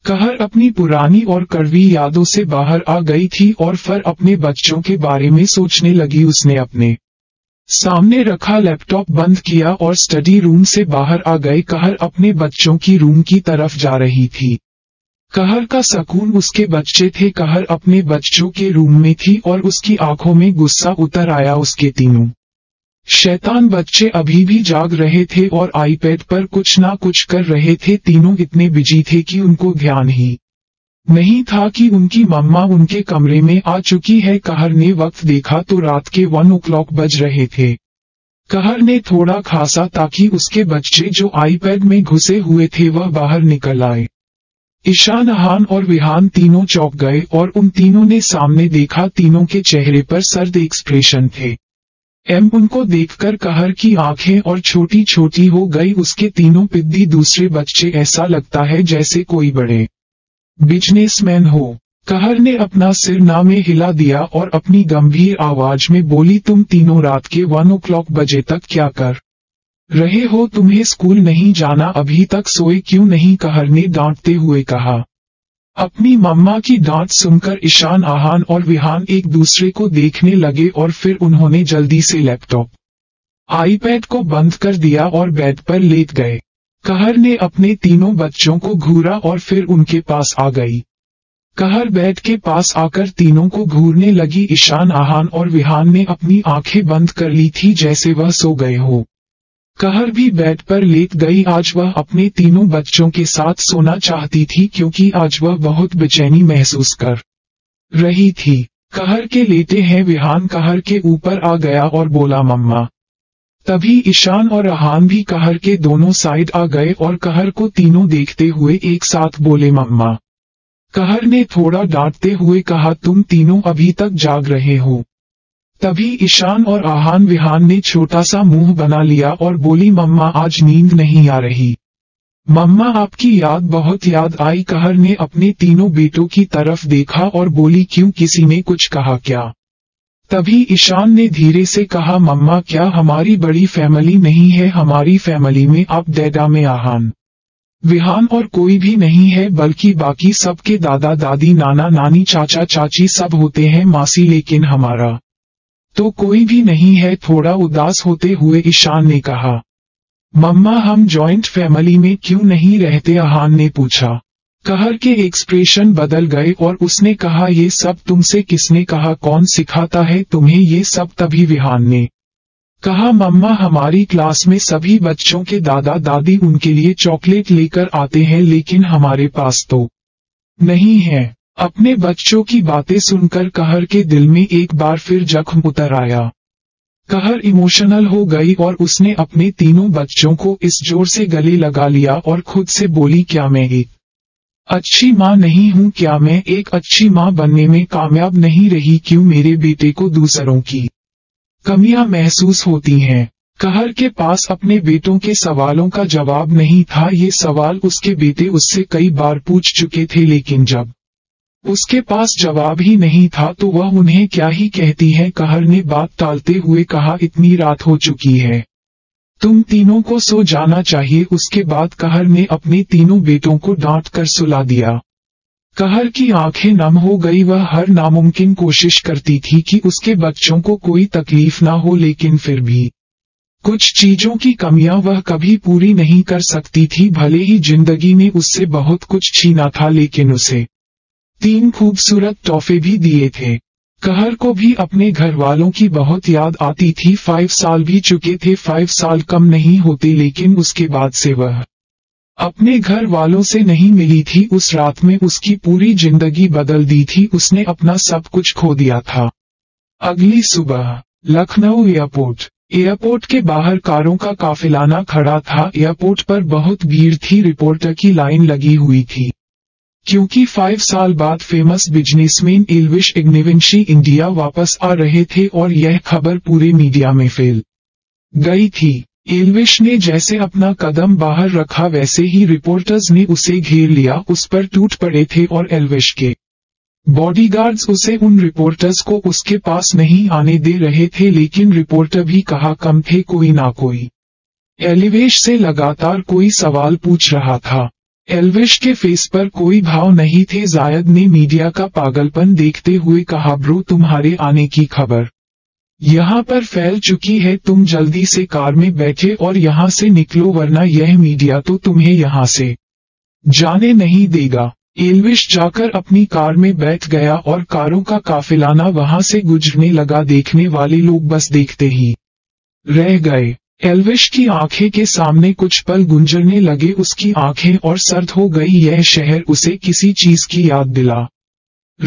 कहर अपनी पुरानी और कड़वी यादों से बाहर आ गई थी और फिर अपने बच्चों के बारे में सोचने लगी। उसने अपने सामने रखा लैपटॉप बंद किया और स्टडी रूम से बाहर आ गई। कहर अपने बच्चों की रूम की तरफ जा रही थी। कहर का सकून उसके बच्चे थे। कहर अपने बच्चों के रूम में थी और उसकी आंखों में गुस्सा उतर आया। उसके तीनों शैतान बच्चे अभी भी जाग रहे थे और आईपैड पर कुछ ना कुछ कर रहे थे। तीनों इतने बिजी थे कि उनको ध्यान ही नहीं था कि उनकी मम्मा उनके कमरे में आ चुकी है। कहर ने वक्त देखा तो रात के 1 o'clock बज रहे थे। कहर ने थोड़ा खासा ताकि उसके बच्चे जो आईपैड में घुसे हुए थे वह बाहर निकल आए। ईशान, आहान और विहान तीनों चौंक गए और उन तीनों ने सामने देखा। तीनों के चेहरे पर सर्द एक्सप्रेशन थे। उनको देखकर कहर की आंखें और छोटी छोटी हो गई। उसके तीनों पिद्दी दूसरे बच्चे, ऐसा लगता है जैसे कोई बड़े बिजनेसमैन हो। कहर ने अपना सिर ना में हिला दिया और अपनी गंभीर आवाज में बोली, तुम तीनों रात के 1 o'clock बजे तक क्या कर रहे हो? तुम्हें स्कूल नहीं जाना? अभी तक सोए क्यों नहीं? कहर ने डांटते हुए कहा। अपनी मम्मा की डांट सुनकर ईशान, आहान और विहान एक दूसरे को देखने लगे और फिर उन्होंने जल्दी से लैपटॉप आईपैड को बंद कर दिया और बेड पर लेट गए। कहर ने अपने तीनों बच्चों को घूरा और फिर उनके पास आ गई। कहर बेड के पास आकर तीनों को घूरने लगी। ईशान, आहान और विहान ने अपनी आंखें बंद कर ली थी जैसे वह सो गए हो। कहर भी बेड पर लेट गई। आज वह अपने तीनों बच्चों के साथ सोना चाहती थी, क्योंकि आज वह बहुत बेचैनी महसूस कर रही थी। कहर के लेते हैं विहान कहर के ऊपर आ गया और बोला, मम्मा। तभी ईशान और आहान भी कहर के दोनों साइड आ गए और कहर को तीनों देखते हुए एक साथ बोले, मम्मा। कहर ने थोड़ा डांटते हुए कहा, तुम तीनों अभी तक जाग रहे हो। तभी ईशान और आहान विहान ने छोटा सा मुंह बना लिया और बोली, मम्मा आज नींद नहीं आ रही, मम्मा आपकी याद बहुत याद आई। कहर ने अपने तीनों बेटों की तरफ देखा और बोली, क्यों किसी ने कुछ कहा क्या? तभी ईशान ने धीरे से कहा, मम्मा क्या हमारी बड़ी फैमिली नहीं है? हमारी फैमिली में आप, डैडा में आहान, विहान और कोई भी नहीं है, बल्कि बाकी सबके दादा दादी नाना नानी चाचा चाची सब होते हैं मासी, लेकिन हमारा तो कोई भी नहीं है। थोड़ा उदास होते हुए ईशान ने कहा, मम्मा हम जॉइंट फैमिली में क्यों नहीं रहते? आहान ने पूछा। कहर के एक्सप्रेशन बदल गए और उसने कहा, ये सब तुमसे किसने कहा? कौन सिखाता है तुम्हें ये सब? तभी विहान ने कहा, मम्मा हमारी क्लास में सभी बच्चों के दादा दादी उनके लिए चॉकलेट लेकर आते हैं, लेकिन हमारे पास तो नहीं है। अपने बच्चों की बातें सुनकर कहर के दिल में एक बार फिर जख्म उतर आया। कहर इमोशनल हो गई और उसने अपने तीनों बच्चों को इस जोर से गले लगा लिया और खुद से बोली, क्या मैं एक अच्छी माँ नहीं हूँ? क्या मैं एक अच्छी माँ बनने में कामयाब नहीं रही? क्यों मेरे बेटे को दूसरों की कमियां महसूस होती हैं? कहर के पास अपने बेटों के सवालों का जवाब नहीं था। ये सवाल उसके बेटे उससे कई बार पूछ चुके थे, लेकिन जब उसके पास जवाब ही नहीं था तो वह उन्हें क्या ही कहती है। कहर ने बात टालते हुए कहा, इतनी रात हो चुकी है, तुम तीनों को सो जाना चाहिए। उसके बाद कहर ने अपने तीनों बेटों को डांट कर सुला दिया। कहर की आंखें नम हो गई। वह हर नामुमकिन कोशिश करती थी कि उसके बच्चों को कोई तकलीफ ना हो, लेकिन फिर भी कुछ चीजों की कमियां वह कभी पूरी नहीं कर सकती थी। भले ही जिंदगी ने उससे बहुत कुछ छीना था, लेकिन उसे 3 खूबसूरत तोहफे भी दिए थे। कहर को भी अपने घर वालों की बहुत याद आती थी। 5 साल भी चुके थे, 5 साल कम नहीं होते, लेकिन उसके बाद से वह अपने घर वालों से नहीं मिली थी। उस रात में उसकी पूरी जिंदगी बदल दी थी। उसने अपना सब कुछ खो दिया था। अगली सुबह लखनऊ एयरपोर्ट के बाहर कारों का काफिलाना खड़ा था। एयरपोर्ट पर बहुत भीड़ थी, रिपोर्टर की लाइन लगी हुई थी, क्योंकि 5 साल बाद famous businessman Elvish Agnivanshi India वापस आ रहे थे और यह खबर पूरे मीडिया में फैल गई थी। एल्विश ने जैसे अपना कदम बाहर रखा, वैसे ही रिपोर्टर्स ने उसे घेर लिया, उस पर टूट पड़े थे और एल्विश के बॉडीगार्ड्स उसे उन रिपोर्टर्स को उसके पास नहीं आने दे रहे थे। लेकिन रिपोर्टर भी कहा कम थे, कोई ना कोई एल्विश से लगातार कोई सवाल पूछ रहा था। एल्विश के फेस पर कोई भाव नहीं थे। जायद ने मीडिया का पागलपन देखते हुए कहा, ब्रो तुम्हारे आने की खबर यहाँ पर फैल चुकी है, तुम जल्दी से कार में बैठे और यहाँ से निकलो, वरना यह मीडिया तो तुम्हें यहाँ से जाने नहीं देगा। एल्विश जाकर अपनी कार में बैठ गया और कारों का काफिलाना वहां से गुजरने लगा। देखने वाले लोग बस देखते ही रह गए। एल्विश की आंखें के सामने कुछ पल गुंजरने लगे, उसकी आंखें और सर्द हो गई। यह शहर उसे किसी चीज की याद दिला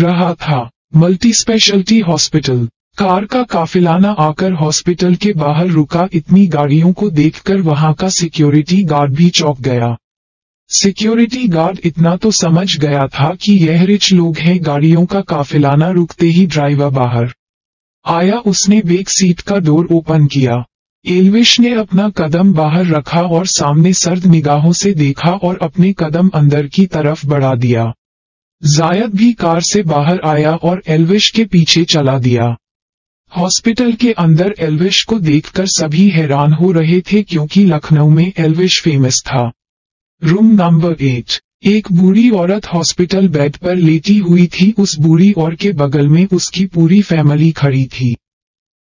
रहा था, मल्टी स्पेशलिटी हॉस्पिटल। कार का काफिलाना आकर हॉस्पिटल के बाहर रुका। इतनी गाड़ियों को देखकर वहां का सिक्योरिटी गार्ड भी चौंक गया। सिक्योरिटी गार्ड इतना तो समझ गया था कि यह रिच लोग हैं। गाड़ियों का काफिलाना रुकते ही ड्राइवर बाहर आया। उसने बैक सीट का डोर ओपन किया। एल्विश ने अपना कदम बाहर रखा और सामने सर्द निगाहों से देखा और अपने कदम अंदर की तरफ बढ़ा दिया। जायद भी कार से बाहर आया और एल्विश के पीछे चला दिया। हॉस्पिटल के अंदर एल्विश को देखकर सभी हैरान हो रहे थे, क्योंकि लखनऊ में एल्विश फेमस था। Room number 8। एक बूढ़ी औरत हॉस्पिटल बेड पर लेटी हुई थी। उस बूढ़ी औरत के बगल में उसकी पूरी फैमिली खड़ी थी।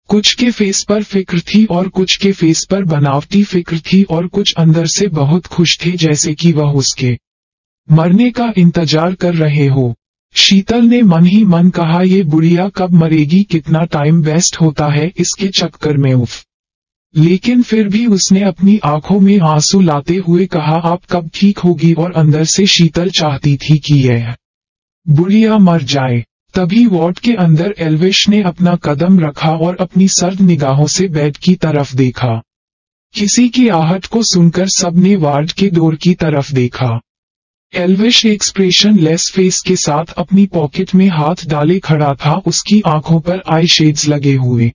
कुछ के फेस पर फिक्र थी और कुछ के फेस पर बनावटी फिक्र थी और कुछ अंदर से बहुत खुश थे, जैसे कि वह उसके मरने का इंतजार कर रहे हो। शीतल ने मन ही मन कहा, ये बुढ़िया कब मरेगी? कितना टाइम वेस्ट होता है इसके चक्कर में, उफ। लेकिन फिर भी उसने अपनी आंखों में आंसू लाते हुए कहा, आप कब ठीक होगी? और अंदर से शीतल चाहती थी कि यह बुढ़िया मर जाए। तभी वार्ड के अंदर एल्विश ने अपना कदम रखा और अपनी सर्द निगाहों से बेड की तरफ देखा। किसी की आहट को सुनकर सबने वार्ड के डोर की तरफ देखा। एल्विश एक एक्सप्रेशन लेस फेस के साथ अपनी पॉकेट में हाथ डाले खड़ा था। उसकी आंखों पर आई शेड्स लगे हुए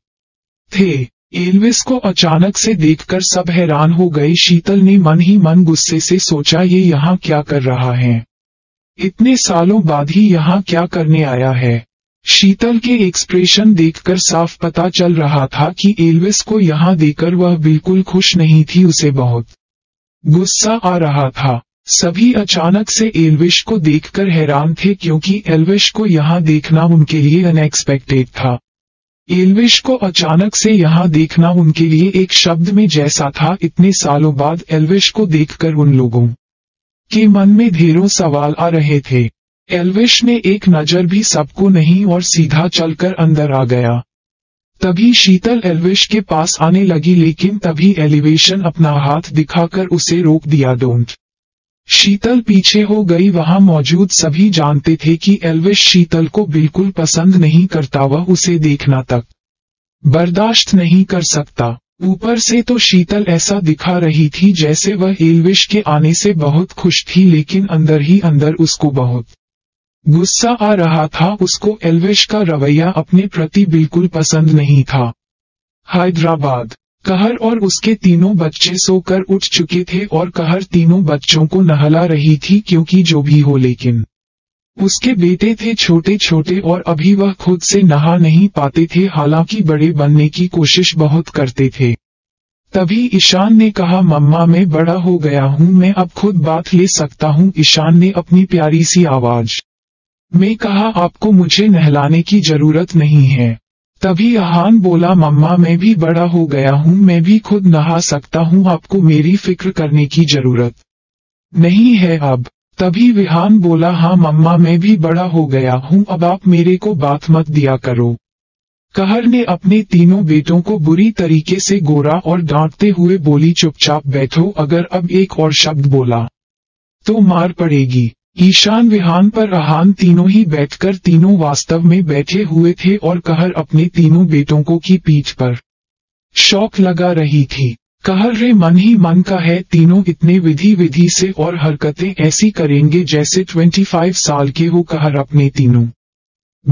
थे। एल्विश को अचानक से देखकर सब हैरान हो गए। शीतल ने मन ही मन गुस्से से सोचा, ये यहाँ क्या कर रहा है, इतने सालों बाद ही यहाँ क्या करने आया है। शीतल के एक्सप्रेशन देखकर साफ पता चल रहा था कि एल्विश को यहाँ देकर वह बिल्कुल खुश नहीं थी, उसे बहुत गुस्सा आ रहा था। सभी अचानक से एल्विश को देखकर हैरान थे क्योंकि एल्विश को यहाँ देखना उनके लिए अनएक्सपेक्टेड था। एल्विश को अचानक से यहाँ देखना उनके लिए एक शब्द में जैसा था। इतने सालों बाद एल्विश को देखकर उन लोगों के मन में ढेरों सवाल आ रहे थे। एल्विश ने एक नज़र भी सबको नहीं और सीधा चलकर अंदर आ गया। तभी शीतल एल्विश के पास आने लगी, लेकिन तभी एलिवेशन अपना हाथ दिखाकर उसे रोक दिया। डोंट। शीतल पीछे हो गई। वहां मौजूद सभी जानते थे कि एल्विश शीतल को बिल्कुल पसंद नहीं करता, वह उसे देखना तक बर्दाश्त नहीं कर सकता। ऊपर से तो शीतल ऐसा दिखा रही थी जैसे वह एल्विश के आने से बहुत खुश थी, लेकिन अंदर ही अंदर उसको बहुत गुस्सा आ रहा था। उसको एल्विश का रवैया अपने प्रति बिल्कुल पसंद नहीं था। हैदराबाद। कहर और उसके तीनों बच्चे सोकर उठ चुके थे और कहर तीनों बच्चों को नहला रही थी क्योंकि जो भी हो, लेकिन उसके बेटे थे छोटे छोटे और अभी वह खुद से नहा नहीं पाते थे, हालांकि बड़े बनने की कोशिश बहुत करते थे। तभी ईशान ने कहा, मम्मा मैं बड़ा हो गया हूँ, मैं अब खुद बात ले सकता हूँ। ईशान ने अपनी प्यारी सी आवाज में कहा, आपको मुझे नहलाने की जरूरत नहीं है। तभी अहान बोला, मम्मा मैं भी बड़ा हो गया हूँ, मैं भी खुद नहा सकता हूँ, आपको मेरी फिक्र करने की जरूरत नहीं है अब। तभी विहान बोला, हाँ मम्मा मैं भी बड़ा हो गया हूँ, अब आप मेरे को बात मत दिया करो। कहर ने अपने तीनों बेटों को बुरी तरीके से गोरा और डांटते हुए बोली, चुपचाप बैठो, अगर अब एक और शब्द बोला तो मार पड़ेगी। ईशान, विहान पर अहान तीनों ही बैठकर तीनों वास्तव में बैठे हुए थे और कहर अपने तीनों बेटों को की पीठ पर शौक लगा रही थी। कहर रे मन ही मन का है, तीनों इतने विधि से और हरकतें ऐसी करेंगे जैसे 25 साल के हो। कहर अपने तीनों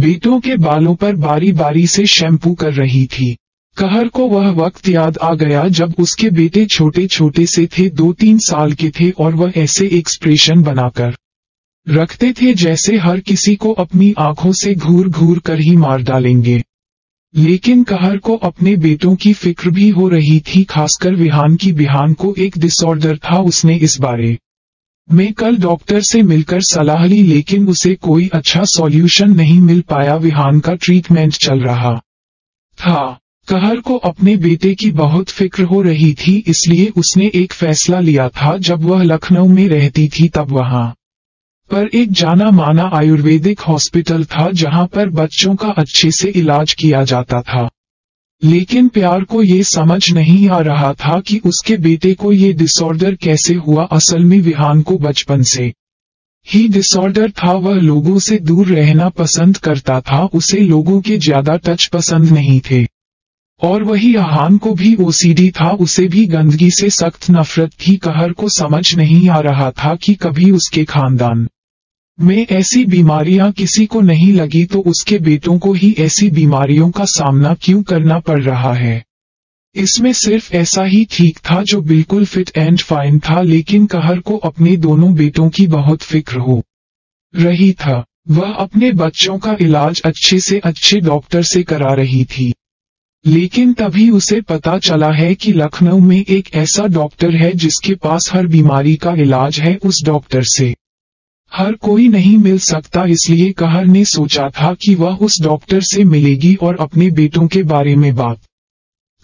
बेटों के बालों पर बारी बारी से शैम्पू कर रही थी। कहर को वह वक्त याद आ गया जब उसके बेटे छोटे छोटे से थे, 2-3 साल के थे और वह ऐसे एक्सप्रेशन बनाकर रखते थे जैसे हर किसी को अपनी आंखों से घूर घूर कर ही मार डालेंगे। लेकिन कहर को अपने बेटों की फिक्र भी हो रही थी, खासकर विहान की। विहान को एक डिसऑर्डर था, उसने इस बारे में कल डॉक्टर से मिलकर सलाह ली, लेकिन उसे कोई अच्छा सॉल्यूशन नहीं मिल पाया। विहान का ट्रीटमेंट चल रहा था। कहर को अपने बेटे की बहुत फिक्र हो रही थी, इसलिए उसने एक फैसला लिया था। जब वह लखनऊ में रहती थी तब वहाँ पर एक जाना माना आयुर्वेदिक हॉस्पिटल था जहां पर बच्चों का अच्छे से इलाज किया जाता था, लेकिन प्यार को ये समझ नहीं आ रहा था कि उसके बेटे को ये डिसऑर्डर कैसे हुआ। असल में विहान को बचपन से ही डिसऑर्डर था, वह लोगों से दूर रहना पसंद करता था, उसे लोगों के ज्यादा टच पसंद नहीं थे। और वही अहान को भी ओसीडी था, उसे भी गंदगी से सख्त नफरत थी। कहर को समझ नहीं आ रहा था कि कभी उसके खानदान में ऐसी बीमारियां किसी को नहीं लगी तो उसके बेटों को ही ऐसी बीमारियों का सामना क्यों करना पड़ रहा है। इसमें सिर्फ ऐसा ही ठीक था जो बिल्कुल फिट एंड फाइन था, लेकिन कहर को अपने दोनों बेटों की बहुत फिक्र हो रही था। वह अपने बच्चों का इलाज अच्छे से अच्छे डॉक्टर से करा रही थी, लेकिन तभी उसे पता चला है कि लखनऊ में एक ऐसा डॉक्टर है जिसके पास हर बीमारी का इलाज है। उस डॉक्टर से हर कोई नहीं मिल सकता, इसलिए कहर ने सोचा था कि वह उस डॉक्टर से मिलेगी और अपने बेटों के बारे में बात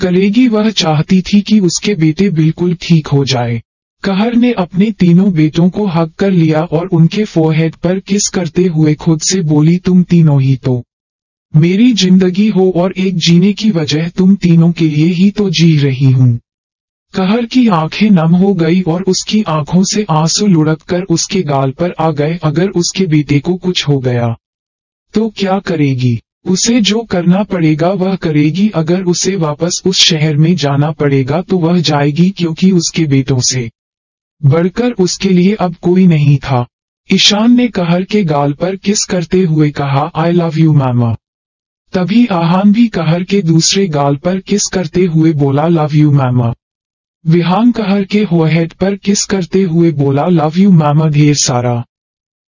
करेगी। वह चाहती थी कि उसके बेटे बिल्कुल ठीक हो जाए। कहर ने अपने तीनों बेटों को हग कर लिया और उनके फोरहेड पर किस करते हुए खुद से बोली, तुम तीनों ही तो मेरी जिंदगी हो और एक जीने की वजह तुम तीनों के लिए ही तो जी रही हूँ। कहर की आंखें नम हो गई और उसकी आंखों से आंसू लुढ़ककर उसके गाल पर आ गए। अगर उसके बेटे को कुछ हो गया तो क्या करेगी? उसे जो करना पड़ेगा वह करेगी। अगर उसे वापस उस शहर में जाना पड़ेगा तो वह जाएगी, क्योंकि उसके बेटों से बढ़कर उसके लिए अब कोई नहीं था। ईशान ने कहर के गाल पर किस करते हुए कहा, आई लव यू मामा। तभी आहान भी कहर के दूसरे गाल पर किस करते हुए बोला, लव यू मामा। विहान कहर के होहेड पर किस करते हुए बोला, लव यू मामा ढेर सारा।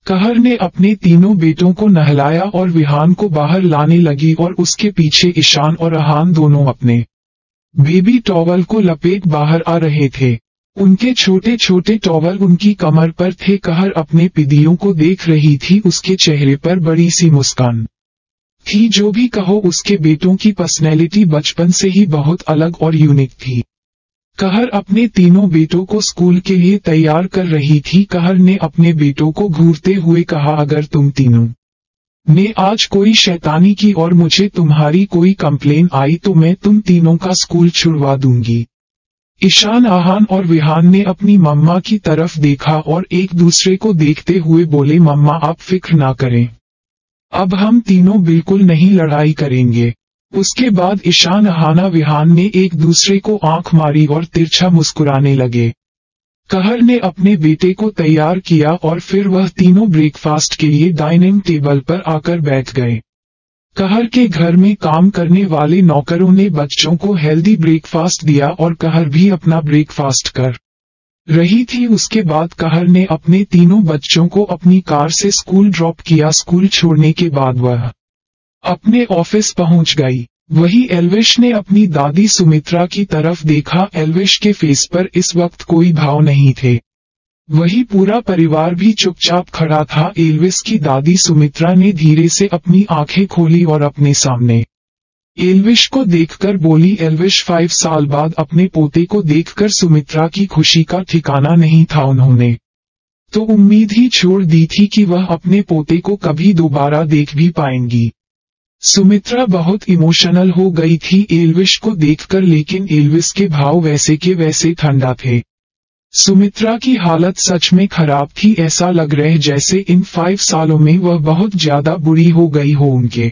कहर ने अपने तीनों बेटों को नहलाया और विहान को बाहर लाने लगी और उसके पीछे ईशान और आहान दोनों अपने बेबी टॉवल को लपेट बाहर आ रहे थे। उनके छोटे छोटे टॉवल उनकी कमर पर थे। कहर अपने पिदियों को देख रही थी। उसके चेहरे पर बड़ी सी मुस्कान थी। जो भी कहो, उसके बेटों की पर्सनैलिटी बचपन से ही बहुत अलग और यूनिक थी। कहर अपने तीनों बेटों को स्कूल के लिए तैयार कर रही थी। कहर ने अपने बेटों को घूरते हुए कहा, अगर तुम तीनों ने आज कोई शैतानी की और मुझे तुम्हारी कोई कंप्लेन आई तो मैं तुम तीनों का स्कूल छुड़वा दूंगी। ईशान, आहान और विहान ने अपनी मम्मा की तरफ देखा और एक दूसरे को देखते हुए बोले, मम्मा आप फिक्र ना करें, अब हम तीनों बिल्कुल नहीं लड़ाई करेंगे। उसके बाद ईशान, आहान, विहान ने एक दूसरे को आंख मारी और तिरछा मुस्कुराने लगे। कहर ने अपने बेटे को तैयार किया और फिर वह तीनों ब्रेकफास्ट के लिए डाइनिंग टेबल पर आकर बैठ गए। कहर के घर में काम करने वाले नौकरों ने बच्चों को हेल्दी ब्रेकफास्ट दिया और कहर भी अपना ब्रेकफास्ट कर रही थी। उसके बाद कहर ने अपने तीनों बच्चों को अपनी कार से स्कूल ड्रॉप किया। स्कूल छोड़ने के बाद वह अपने ऑफिस पहुंच गई। वहीं एल्विश ने अपनी दादी सुमित्रा की तरफ देखा। एल्विश के फेस पर इस वक्त कोई भाव नहीं थे। वही पूरा परिवार भी चुपचाप खड़ा था। एल्विश की दादी सुमित्रा ने धीरे से अपनी आंखें खोली और अपने सामने एल्विश को देखकर बोली, एल्विश। 5 साल बाद अपने पोते को देखकर सुमित्रा की खुशी का ठिकाना नहीं था। उन्होंने तो उम्मीद ही छोड़ दी थी कि वह अपने पोते को कभी दोबारा देख भी पाएंगी। सुमित्रा बहुत इमोशनल हो गई थी एल्विश को देखकर, लेकिन एल्विश के भाव वैसे के वैसे ठंडा थे। सुमित्रा की हालत सच में खराब थी। ऐसा लग रहा है जैसे इन 5 सालों में वह बहुत ज्यादा बुरी हो गई हो। उनके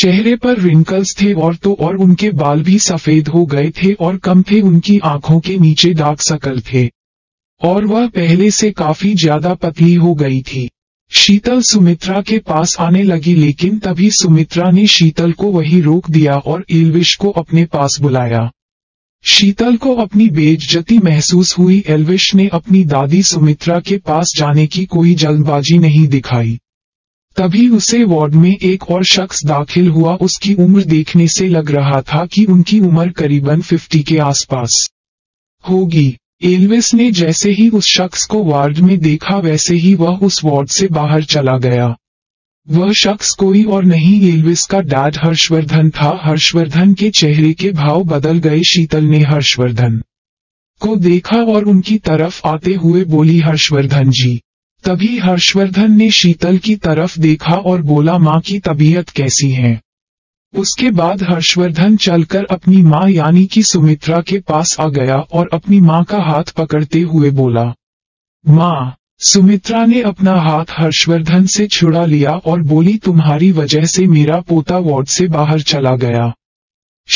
चेहरे पर रिंकल्स थे और तो और उनके बाल भी सफेद हो गए थे और कम थे। उनकी आंखों के नीचे डार्क सर्कल थे और वह पहले से काफी ज्यादा पतली हो गई थी। शीतल सुमित्रा के पास आने लगी, लेकिन तभी सुमित्रा ने शीतल को वहीं रोक दिया और एल्विश को अपने पास बुलाया। शीतल को अपनी बेइज्जती महसूस हुई। एल्विश ने अपनी दादी सुमित्रा के पास जाने की कोई जल्दबाजी नहीं दिखाई। तभी उसे वार्ड में एक और शख्स दाखिल हुआ। उसकी उम्र देखने से लग रहा था कि उनकी उम्र करीबन 50 के आसपास होगी। एल्विश ने जैसे ही उस शख्स को वार्ड में देखा, वैसे ही वह उस वार्ड से बाहर चला गया। वह शख्स कोई और नहीं, एल्विश का डैड हर्षवर्धन था। हर्षवर्धन के चेहरे के भाव बदल गए। शीतल ने हर्षवर्धन को देखा और उनकी तरफ आते हुए बोली, हर्षवर्धन जी। तभी हर्षवर्धन ने शीतल की तरफ देखा और बोला, माँ की तबीयत कैसी है। उसके बाद हर्षवर्धन चलकर अपनी माँ यानी कि सुमित्रा के पास आ गया और अपनी माँ का हाथ पकड़ते हुए बोला, माँ। सुमित्रा ने अपना हाथ हर्षवर्धन से छुड़ा लिया और बोली, तुम्हारी वजह से मेरा पोता वार्ड से बाहर चला गया।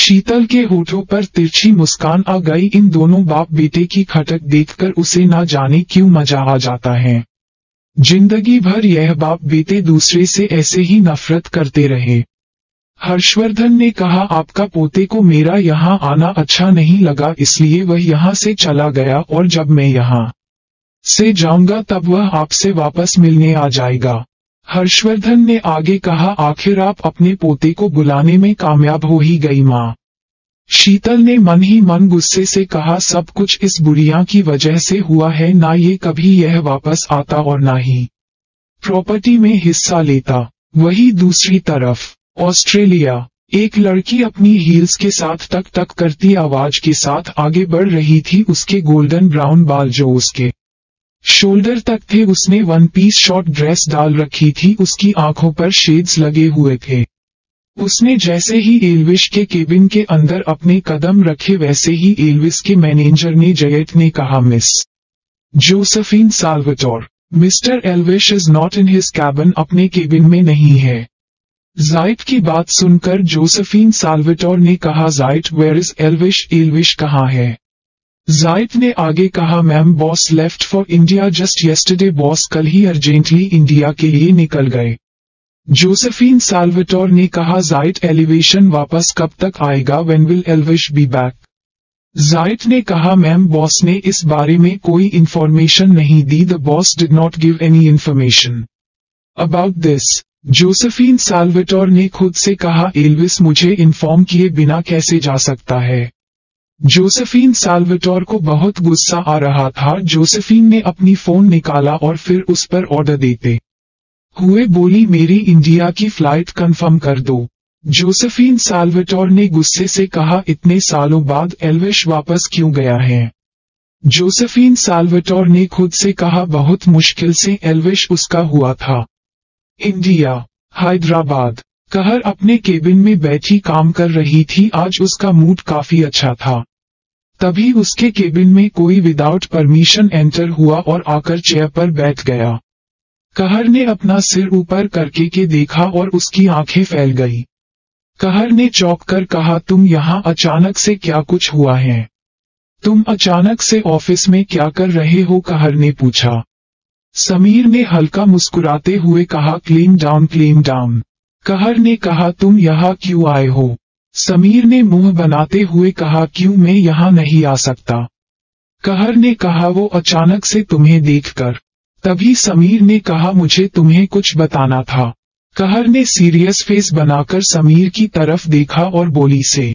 शीतल के होठों पर तिरछी मुस्कान आ गई। इन दोनों बाप बेटे की खटक देखकर उसे ना जाने क्यों मजा आ जाता है। जिंदगी भर यह बाप बेटे दूसरे से ऐसे ही नफरत करते रहे। हर्षवर्धन ने कहा, आपका पोते को मेरा यहाँ आना अच्छा नहीं लगा, इसलिए वह यहाँ से चला गया और जब मैं यहाँ से जाऊंगा तब वह आपसे वापस मिलने आ जाएगा। हर्षवर्धन ने आगे कहा, आखिर आप अपने पोते को बुलाने में कामयाब हो ही गई माँ। शीतल ने मन ही मन गुस्से से कहा, सब कुछ इस बुढ़िया की वजह से हुआ है, ना ये कभी यह वापस आता और ना ही प्रॉपर्टी में हिस्सा लेता। वही दूसरी तरफ ऑस्ट्रेलिया, एक लड़की अपनी हील्स के साथ टक टक करती आवाज के साथ आगे बढ़ रही थी। उसके गोल्डन ब्राउन बाल जो उसके शोल्डर तक थे, उसने 1 पीस शॉर्ट ड्रेस डाल रखी थी। उसकी आंखों पर शेड्स लगे हुए थे। उसने जैसे ही एल्विश के केबिन के अंदर अपने कदम रखे, वैसे ही एल्विश के मैनेजर ने जैड ने कहा, miss Josephine Salvador, mister Elvish is not in his cabin, अपने केबिन में नहीं है। जैड की बात सुनकर जोसेफिन साल्वाडोर ने कहा, जैड वेयर इज एल्विश, एल्विश कहाँ है। जायद ने आगे कहा, ma'am boss left for India just yesterday, boss कल ही अर्जेंटली इंडिया के लिए निकल गए। जोसेफिन साल्वाडोर ने कहा, जायद एलिवेशन वापस कब तक आएगा, when will Elvish be back. जायद ने कहा, मैम बॉस ने इस बारे में कोई इन्फॉर्मेशन नहीं दी, the boss did not give any information about this. Josephine Salvador ने खुद से कहा, एल्विस मुझे इन्फॉर्म किए बिना कैसे जा सकता है। जोसेफिन साल्वाडोर को बहुत गुस्सा आ रहा था। जोसेफिन ने अपनी फोन निकाला और फिर उस पर ऑर्डर देते हुए बोली, मेरी इंडिया की फ्लाइट कंफर्म कर दो। जोसेफिन साल्वाडोर ने गुस्से से कहा, इतने सालों बाद एल्विश वापस क्यों गया है। जोसेफिन साल्वाडोर ने खुद से कहा, बहुत मुश्किल से एल्विश उसका हुआ था इंडिया, हैदराबाद। कहर अपने केबिन में बैठी काम कर रही थी। आज उसका मूड काफी अच्छा था। तभी उसके केबिन में कोई विदाउट परमिशन एंटर हुआ और आकर चेयर पर बैठ गया। कहर ने अपना सिर ऊपर करके के देखा और उसकी आंखें फैल गई। कहर ने चौंक कर कहा, तुम यहाँ अचानक से क्या कुछ हुआ है, तुम अचानक से ऑफिस में क्या कर रहे हो, कहर ने पूछा। समीर ने हल्का मुस्कुराते हुए कहा, क्लेम डाउन क्लेम डाउन। कहर ने कहा, तुम यहाँ क्यों आए हो। समीर ने मुंह बनाते हुए कहा, क्यों मैं यहाँ नहीं आ सकता। कहर ने कहा, वो अचानक से तुम्हें देखकर। तभी समीर ने कहा, मुझे तुम्हें कुछ बताना था। कहर ने सीरियस फेस बनाकर समीर की तरफ देखा और बोली से।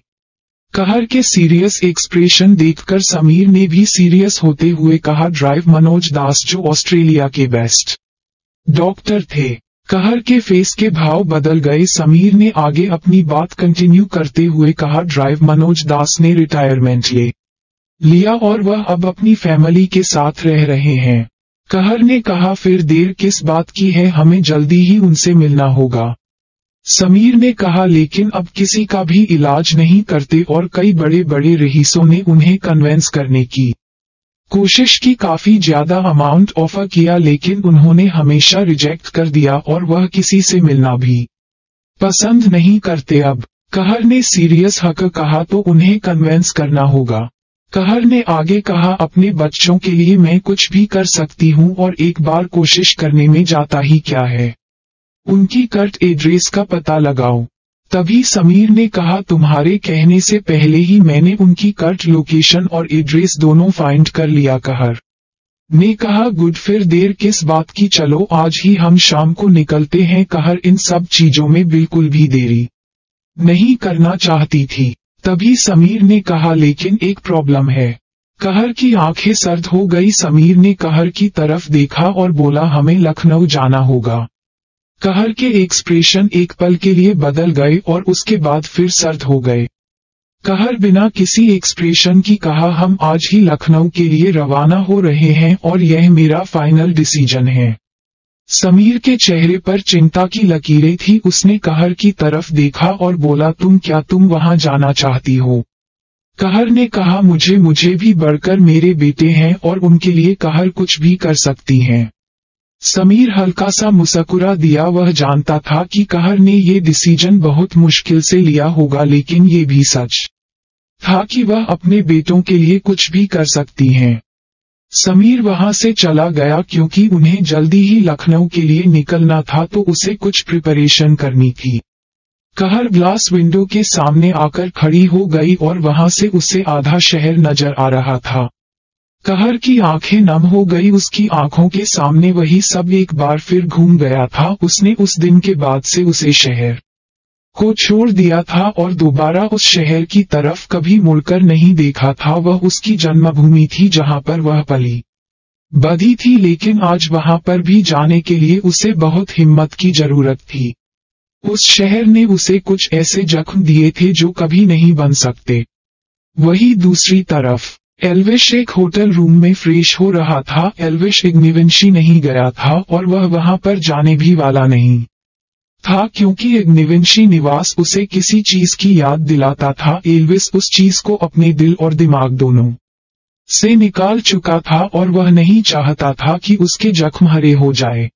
कहर के सीरियस एक्सप्रेशन देखकर समीर ने भी सीरियस होते हुए कहा, ड्राइव मनोज दास जो ऑस्ट्रेलिया के बेस्ट डॉक्टर थे। कहर के फेस के भाव बदल गए। समीर ने आगे अपनी बात कंटिन्यू करते हुए कहा, ड्राइव मनोज दास ने रिटायरमेंट ले लिया और वह अब अपनी फैमिली के साथ रह रहे हैं। कहर ने कहा, फिर देर किस बात की है, हमें जल्दी ही उनसे मिलना होगा। समीर ने कहा, लेकिन अब किसी का भी इलाज नहीं करते और कई बड़े बड़े रईसों ने उन्हें कन्वेंस करने की कोशिश की, काफी ज्यादा अमाउंट ऑफर किया, लेकिन उन्होंने हमेशा रिजेक्ट कर दिया और वह किसी से मिलना भी पसंद नहीं करते। अब कहर ने सीरियस होकर कहा, तो उन्हें कन्वेंस करना होगा। कहर ने आगे कहा, अपने बच्चों के लिए मैं कुछ भी कर सकती हूँ और एक बार कोशिश करने में जाता ही क्या है, उनकी करंट एड्रेस का पता लगाओ। तभी समीर ने कहा, तुम्हारे कहने से पहले ही मैंने उनकी करंट लोकेशन और एड्रेस दोनों फाइंड कर लिया। कहर ने कहा, गुड, फिर देर किस बात की, चलो आज ही हम शाम को निकलते हैं। कहर इन सब चीजों में बिल्कुल भी देरी नहीं करना चाहती थी। तभी समीर ने कहा, लेकिन एक प्रॉब्लम है। कहर की आंखें सर्द हो गई। समीर ने कहर की तरफ देखा और बोला, हमें लखनऊ जाना होगा। कहर के एक्सप्रेशन एक पल के लिए बदल गए और उसके बाद फिर सर्द हो गए। कहर बिना किसी एक्सप्रेशन की कहा, हम आज ही लखनऊ के लिए रवाना हो रहे हैं और यह मेरा फाइनल डिसीजन है। समीर के चेहरे पर चिंता की लकीरें थी। उसने कहर की तरफ देखा और बोला, क्या तुम वहां जाना चाहती हो। कहर ने कहा, मुझे भी बढ़कर मेरे बेटे हैं और उनके लिए कहर कुछ भी कर सकती हैं। समीर हल्का सा मुस्कुरा दिया। वह जानता था कि कहर ने ये डिसीजन बहुत मुश्किल से लिया होगा, लेकिन ये भी सच था कि वह अपने बेटों के लिए कुछ भी कर सकती हैं। समीर वहां से चला गया क्योंकि उन्हें जल्दी ही लखनऊ के लिए निकलना था, तो उसे कुछ प्रिपरेशन करनी थी। कहर ग्लास विंडो के सामने आकर खड़ी हो गई और वहां से उसे आधा शहर नजर आ रहा था। कहर की आंखें नम हो गई। उसकी आंखों के सामने वही सब एक बार फिर घूम गया था। उसने उस दिन के बाद से उसे शहर को छोड़ दिया था और दोबारा उस शहर की तरफ कभी मुड़कर नहीं देखा था। वह उसकी जन्मभूमि थी जहां पर वह पली बड़ी थी, लेकिन आज वहां पर भी जाने के लिए उसे बहुत हिम्मत की जरूरत थी। उस शहर ने उसे कुछ ऐसे जख्म दिए थे जो कभी नहीं बन सकते। वही दूसरी तरफ एल्विश एक होटल रूम में फ्रेश हो रहा था। एल्विश एग्निवंशी नहीं गया था और वह वहां पर जाने भी वाला नहीं था, क्योंकि एग्निवंशी निवास उसे किसी चीज की याद दिलाता था। एल्विश उस चीज को अपने दिल और दिमाग दोनों से निकाल चुका था और वह नहीं चाहता था कि उसके जख्म हरे हो जाए।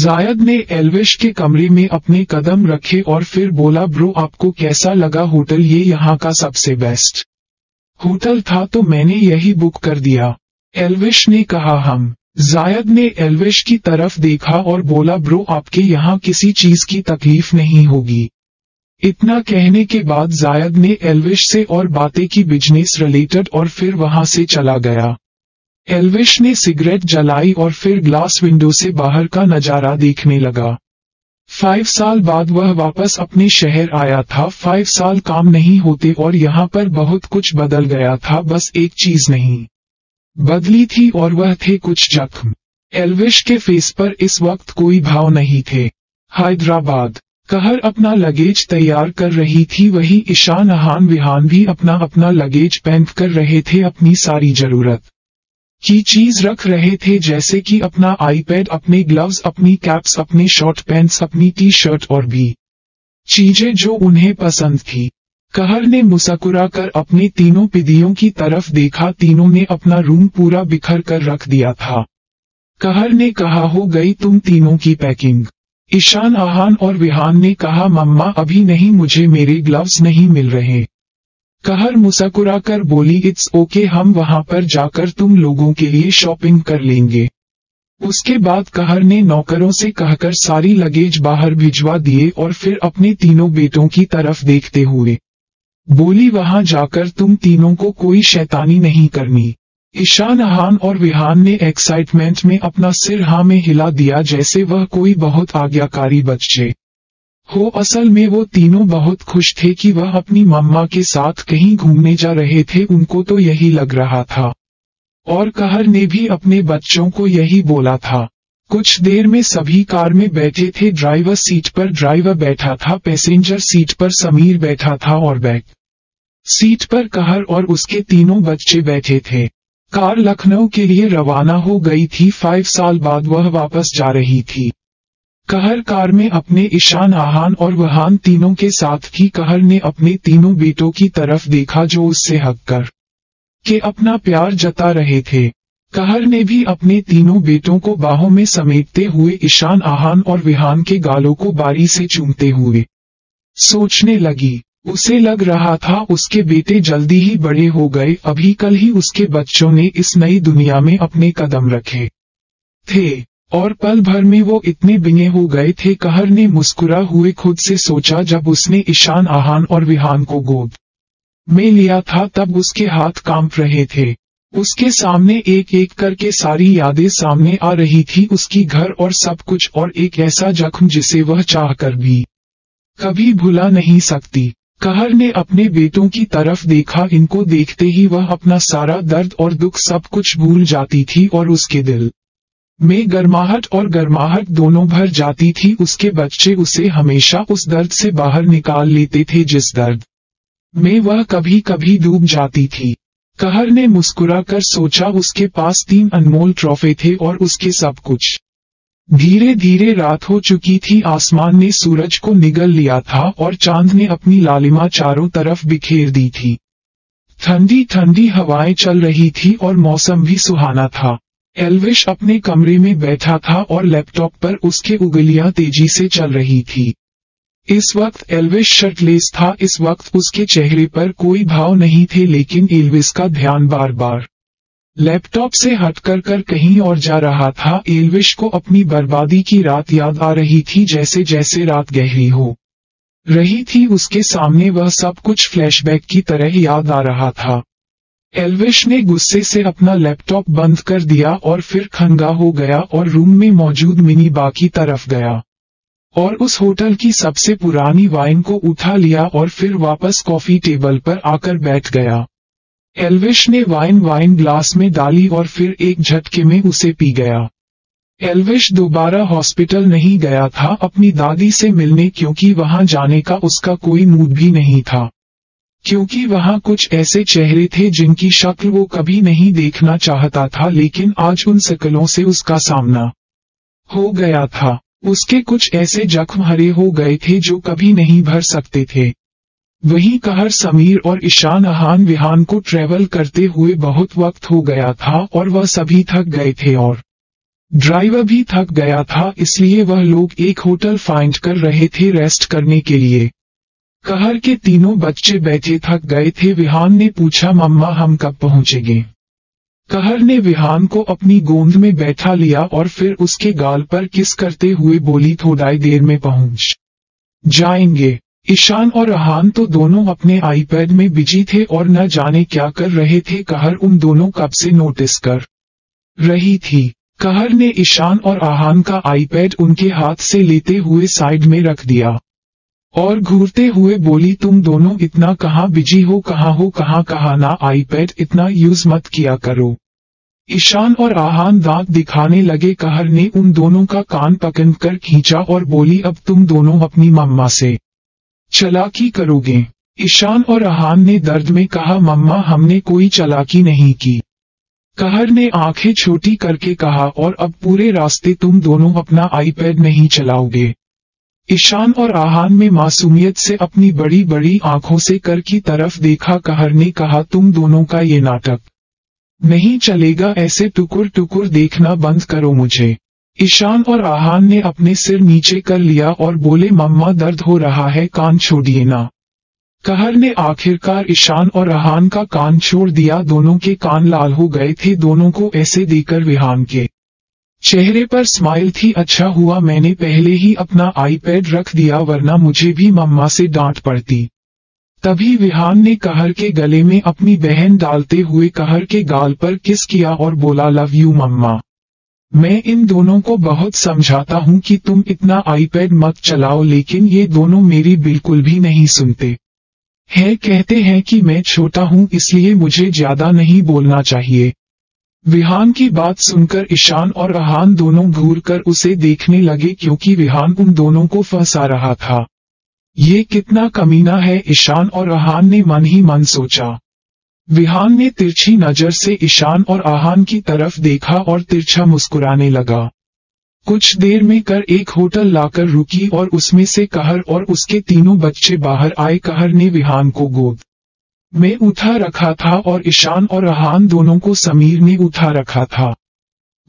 जायद ने एल्विश के कमरे में अपने कदम रखे और फिर बोला, ब्रो आपको कैसा लगा होटल, ये यहाँ का सबसे बेस्ट स्कूटर था तो मैंने यही बुक कर दिया, एल्विश ने कहा। हम जायद ने एल्विश की तरफ देखा और बोला, ब्रो आपके यहाँ किसी चीज की तकलीफ नहीं होगी। इतना कहने के बाद जायद ने एल्विश से और बातें की बिजनेस रिलेटेड और फिर वहां से चला गया। एल्विश ने सिगरेट जलाई और फिर ग्लास विंडो से बाहर का नजारा देखने लगा। 5 साल बाद वह वापस अपने शहर आया था। 5 साल काम नहीं होते और यहाँ पर बहुत कुछ बदल गया था, बस एक चीज नहीं बदली थी और वह थे कुछ जख्म। एल्विश के फेस पर इस वक्त कोई भाव नहीं थे। हैदराबाद। कहर अपना लगेज तैयार कर रही थी, वही ईशान, आहान, विहान भी अपना अपना लगेज पैक कर रहे थे। अपनी सारी जरूरत की चीज रख रहे थे, जैसे कि अपना आईपैड, अपने ग्लव्स, अपनी कैप्स, अपने शॉर्ट पैंट्स, अपनी टी शर्ट और भी चीजें जो उन्हें पसंद थी। कहर ने मुस्कुरा कर अपने तीनों पिदियों की तरफ देखा। तीनों ने अपना रूम पूरा बिखर कर रख दिया था। कहर ने कहा, हो गई तुम तीनों की पैकिंग। ईशान, आहान और विहान ने कहा, मम्मा अभी नहीं, मुझे मेरे ग्लव्स नहीं मिल रहे। कहर मुस्कुरा कर बोली, इट्स ओके, हम वहां पर जाकर तुम लोगों के लिए शॉपिंग कर लेंगे। उसके बाद कहर ने नौकरों से कहकर सारी लगेज बाहर भिजवा दिए और फिर अपने तीनों बेटों की तरफ देखते हुए बोली, वहां जाकर तुम तीनों को कोई शैतानी नहीं करनी। ईशान, आहान और विहान ने एक्साइटमेंट में अपना सिर हां में हिला दिया, जैसे वह कोई बहुत आज्ञाकारी बच्चे हो। असल में वो तीनों बहुत खुश थे कि वह अपनी मम्मा के साथ कहीं घूमने जा रहे थे, उनको तो यही लग रहा था और कहर ने भी अपने बच्चों को यही बोला था। कुछ देर में सभी कार में बैठे थे। ड्राइवर सीट पर ड्राइवर बैठा था, पैसेंजर सीट पर समीर बैठा था और बैक सीट पर कहर और उसके तीनों बच्चे बैठे थे। कार लखनऊ के लिए रवाना हो गई थी। 5 साल बाद वह वापस जा रही थी। कहर कार में अपने ईशान, आहान और वहान तीनों के साथ थी। कहर ने अपने तीनों बेटों की तरफ देखा, जो उससे हक कर के अपना प्यार जता रहे थे। कहर ने भी अपने तीनों बेटों को बाहों में समेटते हुए ईशान, आहान और विहान के गालों को बारी से चूमते हुए सोचने लगी। उसे लग रहा था उसके बेटे जल्दी ही बड़े हो गए। अभी कल ही उसके बच्चों ने इस नई दुनिया में अपने कदम रखे थे और पल भर में वो इतने बिंगे हो गए थे। कहर ने मुस्कुरा हुए खुद से सोचा, जब उसने ईशान, आहान और विहान को गोद में लिया था तब उसके हाथ कांप रहे थे। उसके सामने एक एक करके सारी यादें सामने आ रही थी, उसकी घर और सब कुछ, और एक ऐसा जख्म जिसे वह चाहकर भी कभी भुला नहीं सकती। कहर ने अपने बेटों की तरफ देखा। इनको देखते ही वह अपना सारा दर्द और दुख सब कुछ भूल जाती थी और उसके दिल में गर्माहट और गर्माहट दोनों भर जाती थी। उसके बच्चे उसे हमेशा उस दर्द से बाहर निकाल लेते थे जिस दर्द में वह कभी कभी डूब जाती थी। कहर ने मुस्कुरा कर सोचा, उसके पास 3 अनमोल ट्रॉफी थे और उसके सब कुछ। धीरे धीरे रात हो चुकी थी। आसमान ने सूरज को निगल लिया था और चांद ने अपनी लालिमा चारों तरफ बिखेर दी थी। ठंडी ठंडी हवाएं चल रही थी और मौसम भी सुहाना था। एल्विश अपने कमरे में बैठा था और लैपटॉप पर उसके उंगलियां तेजी से चल रही थी। इस वक्त एल्विश शर्टलेस था। इस वक्त उसके चेहरे पर कोई भाव नहीं थे, लेकिन एल्विश का ध्यान बार बार लैपटॉप से हटकर कर कहीं और जा रहा था। एल्विश को अपनी बर्बादी की रात याद आ रही थी। जैसे जैसे रात गहरी हो रही थी, उसके सामने वह सब कुछ फ्लैशबैक की तरह याद आ रहा था। एल्विश ने गुस्से से अपना लैपटॉप बंद कर दिया और फिर खंगा हो गया और रूम में मौजूद मिनी बार की तरफ गया और उस होटल की सबसे पुरानी वाइन को उठा लिया और फिर वापस कॉफी टेबल पर आकर बैठ गया। एल्विश ने वाइन ग्लास में डाली और फिर एक झटके में उसे पी गया। एल्विश दोबारा हॉस्पिटल नहीं गया था अपनी दादी से मिलने, क्योंकि वहां जाने का उसका कोई मूड भी नहीं था, क्योंकि वहां कुछ ऐसे चेहरे थे जिनकी शक्ल वो कभी नहीं देखना चाहता था, लेकिन आज उन शक्लों से उसका सामना हो गया था। उसके कुछ ऐसे जख्म हरे हो गए थे जो कभी नहीं भर सकते थे। वहीं कहर, समीर और ईशान, आहान, विहान को ट्रेवल करते हुए बहुत वक्त हो गया था और वह सभी थक गए थे और ड्राइवर भी थक गया था, इसलिए वह लोग एक होटल फाइंड कर रहे थे रेस्ट करने के लिए। कहर के तीनों बच्चे बैठे थक गए थे। विहान ने पूछा, मम्मा हम कब पहुंचेंगे? कहर ने विहान को अपनी गोद में बैठा लिया और फिर उसके गाल पर किस करते हुए बोली, थोड़ा देर में पहुंच जाएंगे। ईशान और अहान तो दोनों अपने आईपैड में बिजी थे और न जाने क्या कर रहे थे। कहर उन दोनों कब से नोटिस कर रही थी। कहर ने ईशान और अहान का आईपैड उनके हाथ से लेते हुए साइड में रख दिया और घूरते हुए बोली, तुम दोनों इतना कहाँ बिजी हो? कहाँ ना आईपैड इतना यूज मत किया करो। ईशान और आहान दांत दिखाने लगे। कहर ने उन दोनों का कान पकड़कर खींचा और बोली, अब तुम दोनों अपनी मम्मा से चालाकी करोगे? ईशान और आहान ने दर्द में कहा, मम्मा हमने कोई चालाकी नहीं की। कहर ने आंखें छोटी करके कहा, और अब पूरे रास्ते तुम दोनों अपना आईपैड नहीं चलाओगे। ईशान और आहान में मासूमियत से अपनी बड़ी बड़ी आंखों से कर की तरफ देखा। कहर ने कहा, तुम दोनों का ये नाटक नहीं चलेगा, ऐसे टुकुर टुकुर देखना बंद करो मुझे। ईशान और आहान ने अपने सिर नीचे कर लिया और बोले, मम्मा दर्द हो रहा है, कान छोड़िए ना। कहर ने आखिरकार ईशान और आहान का कान छोड़ दिया। दोनों के कान लाल हो गए थे। दोनों को ऐसे देकर विहान के चेहरे पर स्माइल थी। अच्छा हुआ मैंने पहले ही अपना आईपैड रख दिया, वरना मुझे भी मम्मा से डांट पड़ती। तभी विहान ने कहर के गले में अपनी बहन डालते हुए कहर के गाल पर किस किया और बोला, लव यू मम्मा। मैं इन दोनों को बहुत समझाता हूँ कि तुम इतना आईपैड मत चलाओ, लेकिन ये दोनों मेरी बिल्कुल भी नहीं सुनते हैं। कहते हैं कि मैं छोटा हूँ इसलिए मुझे ज्यादा नहीं बोलना चाहिए। विहान की बात सुनकर ईशान और आहान दोनों घूर कर उसे देखने लगे, क्योंकि विहान उन दोनों को फंसा रहा था। ये कितना कमीना है, ईशान और आहान ने मन ही मन सोचा। विहान ने तिरछी नजर से ईशान और आहान की तरफ देखा और तिरछा मुस्कुराने लगा। कुछ देर में कर एक होटल लाकर रुकी और उसमें से कहर और उसके तीनों बच्चे बाहर आए। कहर ने विहान को गोद मैं उठा रखा था और ईशान और आहान दोनों को समीर ने उठा रखा था।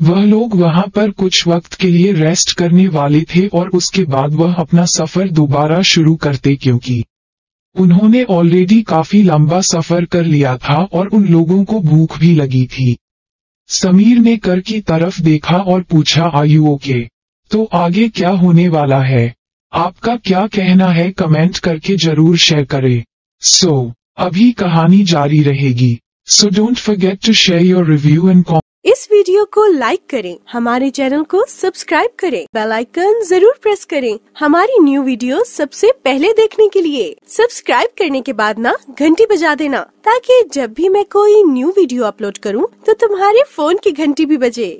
वह लोग वहां पर कुछ वक्त के लिए रेस्ट करने वाले थे और उसके बाद वह अपना सफर दोबारा शुरू करते, क्योंकि उन्होंने ऑलरेडी काफी लंबा सफर कर लिया था और उन लोगों को भूख भी लगी थी। समीर ने कर की तरफ देखा और पूछा, आर यू ओके? तो आगे क्या होने वाला है, आपका क्या कहना है, कमेंट करके जरूर शेयर करें। अभी कहानी जारी रहेगी। So don't forget to share your review and comment. इस वीडियो को लाइक करें, हमारे चैनल को सब्सक्राइब करें, बेल आइकन जरूर प्रेस करें हमारी न्यू वीडियो सबसे पहले देखने के लिए। सब्सक्राइब करने के बाद ना घंटी बजा देना, ताकि जब भी मैं कोई न्यू वीडियो अपलोड करूं तो तुम्हारे फोन की घंटी भी बजे।